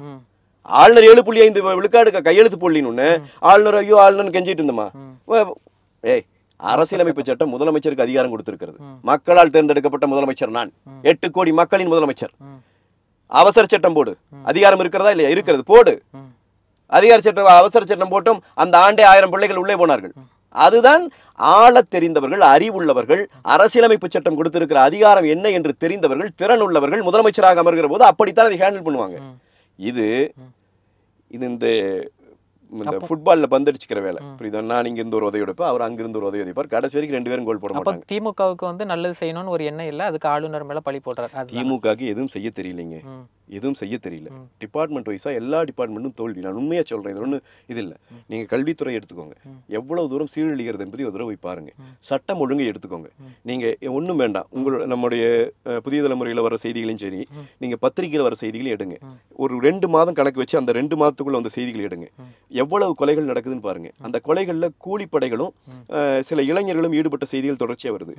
ஆளுநர் ஏழு புள்ளி ஐந்து விழுக்காடு கையெழுத்து போடலின்னு ஆளுநர் ஐயோ ஆளுநர் கெஞ்சிட்டு இருந்தோமா? ஏய், அரசியலமைப்பு சட்டம் முதலமைச்சருக்கு அதிகாரம் கொடுத்திருக்கிறது. மக்களால் தேர்ந்தெடுக்கப்பட்ட முதலமைச்சர் நான், எட்டு கோடி மக்களின் முதலமைச்சர். அவசர சட்டம் போடு, அதிகாரம் இருக்கிறதா இல்லையா? இருக்கிறது, போடு. அதிகார சட்டம் அவசர சட்டம் போட்டும் அந்த ஆண்டே ஆயிரம் பிள்ளைகள் உள்ளே போனார்கள். அதுதான் ஆள தெரிந்தவர்கள், அறிவுள்ளவர்கள், அரசியலமைப்பு சட்டம் கொடுத்திருக்கிற அதிகாரம் என்ன என்று தெரிந்தவர்கள், திறன் உள்ளவர்கள் முதலமைச்சராக அமர்கிற போது அப்படித்தான் அதை ஹேண்டில் பண்ணுவாங்க. இது இது இந்த இந்த ஃபுட்பால்ல பந்தடிச்சுக்கிற வேலை. புரியுதா? நான் இங்க இருந்து ஒரு உதவி எடுப்பேன், அவர் அங்கிருந்து ஒரு உதவி எடுப்பார், கடைசி வரைக்கும் ரெண்டு பேரும் கோல் போட மாட்டாங்க. திமுகவுக்கு வந்து நல்லது செய்யணும்னு ஒரு எண்ணம் இல்லை, அதுக்கு ஆளுநர் மேல பழி போடுறாரு. திமுகவுக்கு எதுவும் செய்ய தெரியலைங்க, எதுவும் செய்ய தெரியல. டிபார்ட்மெண்ட் வைஸா எல்லா டிபார்ட்மெண்ட்டும் தோல்வி. நான் உண்மையா சொல்றேன், இது ஒன்றும் இது இல்லை. நீங்க கல்வித்துறை எடுத்துக்கோங்க, எவ்வளவு தூரம் சீரழிகிறது என்பதை ஒரு தடவை பாருங்க. சட்டம் ஒழுங்கை எடுத்துக்கோங்க. நீங்க ஒன்றும் வேண்டாம், உங்களோட நம்முடைய புதிய தலைமுறையில் வர செய்திகளையும் சரி, நீங்க பத்திரிகையில் வர செய்திகளையும் எடுங்க. ஒரு ரெண்டு மாதம் கணக்கு வச்சு அந்த ரெண்டு மாதத்துக்குள்ள அந்த செய்திகளை எடுங்க. எவ்வளவு கொலைகள் நடக்குதுன்னு பாருங்க. அந்த கொலைகளில் கூலிப்படைகளும் சில இளைஞர்களும் ஈடுபட்ட செய்திகள் தொடர்ச்சியாக வருது.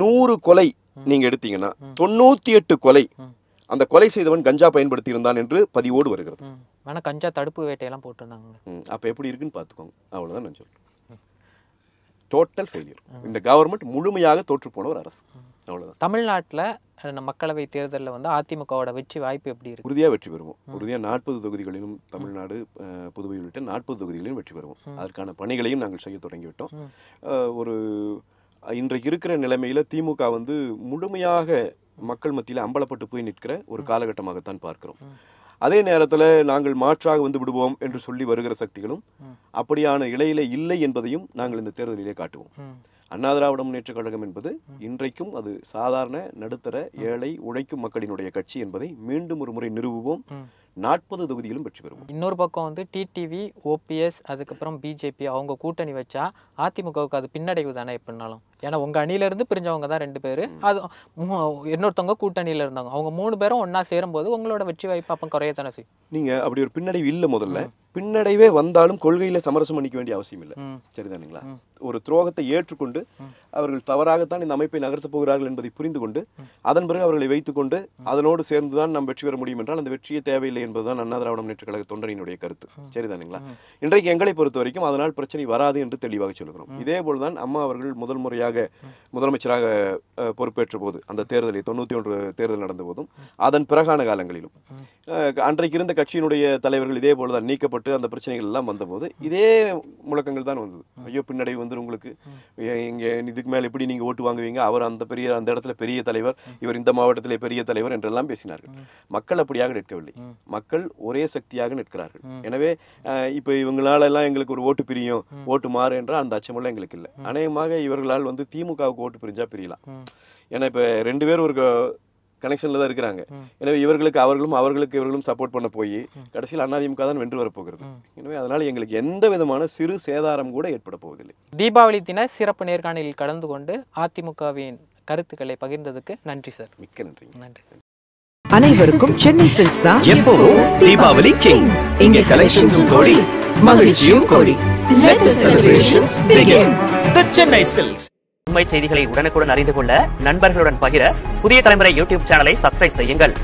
நூறு கொலை நீங்க எடுத்தீங்கன்னா தொண்ணூத்தி எட்டு கொலை அந்த கொலை செய்தவன் கஞ்சா பயன்படுத்தி இருந்தான் என்று பதிவோடு வருகிறது. ஆனால் கஞ்சா தடுப்பு வேட்டையெல்லாம் போட்டிருந்தாங்க. அப்போ எப்படி இருக்குன்னு பார்த்துக்கோங்க. அவ்வளோதான் நான் சொல்றேன். Total failure. இந்த கவர்மெண்ட் முழுமையாக தோற்று போன ஒரு அரசு. அவ்வளோதான். தமிழ்நாட்டில் மக்களவை தேர்தலில் வந்து அதிமுகவோட வெற்றி வாய்ப்பு எப்படி இருக்கு? உறுதியாக வெற்றி பெறுவோம். உறுதியாக நாற்பது தொகுதிகளிலும் தமிழ்நாடு புதுவை உள்ளிட்ட நாற்பது தொகுதிகளிலும் வெற்றி பெறுவோம். அதற்கான பணிகளையும் நாங்கள் செய்ய தொடங்கிவிட்டோம். ஒரு இன்றைக்கு இருக்கிற நிலைமையில் திமுக வந்து முழுமையாக மக்கள் மத்தியில் அம்பலப்பட்டு போய் நிற்கிற ஒரு காலகட்டமாகத்தான் பார்க்கிறோம். அதே நேரத்தில் நாங்கள் மாற்றாக வந்து விடுவோம் என்று சொல்லி வருகிற சக்திகளும் அப்படியான இலையில இல்லை என்பதையும் நாங்கள் இந்த தேர்தலிலே காட்டுவோம். அண்ணா திராவிட முன்னேற்ற கழகம் என்பது இன்றைக்கும் அது சாதாரண நடுத்தர ஏழை உழைக்கும் மக்களினுடைய கட்சி என்பதை மீண்டும் ஒரு முறை நிறுவுவோம். நாற்பது தொகுதியிலும் வெற்றி பெறுவோம். இன்னொரு பக்கம் வந்து டிடிவி, ஓபிஎஸ், அதுக்கப்புறம் பிஜேபி அவங்க கூட்டணி வச்சா அதிமுகவுக்கு அது பின்னடைவு தானே எப்படினாலும்? ஏன்னா உங்கள் அணியிலேருந்து பிரிஞ்சவங்க தான் ரெண்டு பேர், அது இன்னொருத்தவங்க கூட்டணியில் இருந்தாங்க. அவங்க மூணு பேரும் ஒன்றா சேரும்போது உங்களோட வெற்றி வாய்ப்பு அப்போ குறைய தானே செய்யும். நீங்கள் அப்படி ஒரு பின்னடைவு இல்லை. முதல்ல பின்னடைவே வந்தாலும் கொள்கையில் சமரசம் பண்ணிக்க வேண்டிய அவசியம் இல்லை. சரிதானுங்களா? ஒரு துரோகத்தை ஏற்றுக்கொண்டு அவர்கள் தவறாகத்தான் இந்த அமைப்பை நகர்த்தப் போகிறார்கள் என்பதை புரிந்து கொண்டு அதன் பிறகு அவர்களை வைத்துக்கொண்டு அதனோடு சேர்ந்துதான் நாம் வெற்றி பெற முடியும் என்றால் அந்த வெற்றியை தேவையில்லை என்பதுதான் அண்ணா திராவிட முன்னேற்ற கழக தொண்டரினுடைய கருத்து. சரிதானுங்களா? இன்றைக்கு எங்களை பொறுத்த வரைக்கும் அதனால் பிரச்சனை வராது என்று தெளிவாக சொல்கிறோம். இதே போல்தான் அம்மா அவர்கள் முதல் முறையாக முதலமைச்சராக பொறுப்பேற்ற போது அந்த தேர்தலில் தொண்ணூற்றி ஒன்று தேர்தல் நடந்த போதும் அதன் பிறகான காலங்களிலும் அன்றைக்கு இருந்த கட்சியினுடைய தலைவர்கள் இதே போல்தான் நீக்கப்பட்டு அந்த பிரச்சனைகள் எல்லாம் வந்தபோது இதே முழக்கங்கள் தான் வந்தது. ஐயோ பின்னடைவு வந்து உங்களுக்கு இங்கே இதுக்கு மேலே எப்படி நீங்கள் ஓட்டு வாங்குவீங்க, அவர் அந்த பெரிய அந்த இடத்துல பெரிய தலைவர், இவர் இந்த மாவட்டத்திலே பெரிய தலைவர் என்றெல்லாம் பேசினார்கள். மக்கள் அப்படியாக நிற்கவில்லை, மக்கள் ஒரே சக்தியாக நிற்கிறார்கள். எனவே இப்போ இவங்களாலெல்லாம் எங்களுக்கு ஒரு ஓட்டு பிரியும் ஓட்டு மாறு என்றால் அந்த அச்சமெல்லாம் எங்களுக்கு இல்லை. அநேகமாக இவர்களால் வந்து திமுகவுக்கு ஓட்டு பிரிஞ்சா பிரியலாம். ஏன்னா இப்போ ரெண்டு பேர் ஒரு கனெக்ஷன்ல தான் இருக்கிறாங்க. எனவே இவர்களுக்கு அவர்களும் அவர்களுக்கு இவர்களும் சப்போர்ட் பண்ண போய் கடைசியில் அதிமுக தான் வென்று வரப்போகிறது. எனவே அதனால எங்களுக்கு எந்த விதமான சிறு சேதாரம் கூட ஏற்பட போவதில்லை. தீபாவளி தின சிறப்பு நேர்காணலில் கலந்து கொண்டு அதிமுகவின் கருத்துக்களை பகிர்ந்ததுக்கு நன்றி சார். மிக்க நன்றி. நன்றி. அனைவருக்கும் சென்னை சில்க்ஸ் தான் எப்பவும் தீபாவளி கிங். இங்க கலெக்ஷன்ஸ் கோடி. மகிழ்ச்சியும் கொடி. Let the celebrations begin. The Chennai Silks. உண்மை செய்திகளை உடனுக்குடன் அறிந்து கொள்ள நண்பர்களுடன் பகிர புதிய தலைமுறை யூடியூப் சேனலை சப்ஸ்கிரைப் செய்யுங்கள்.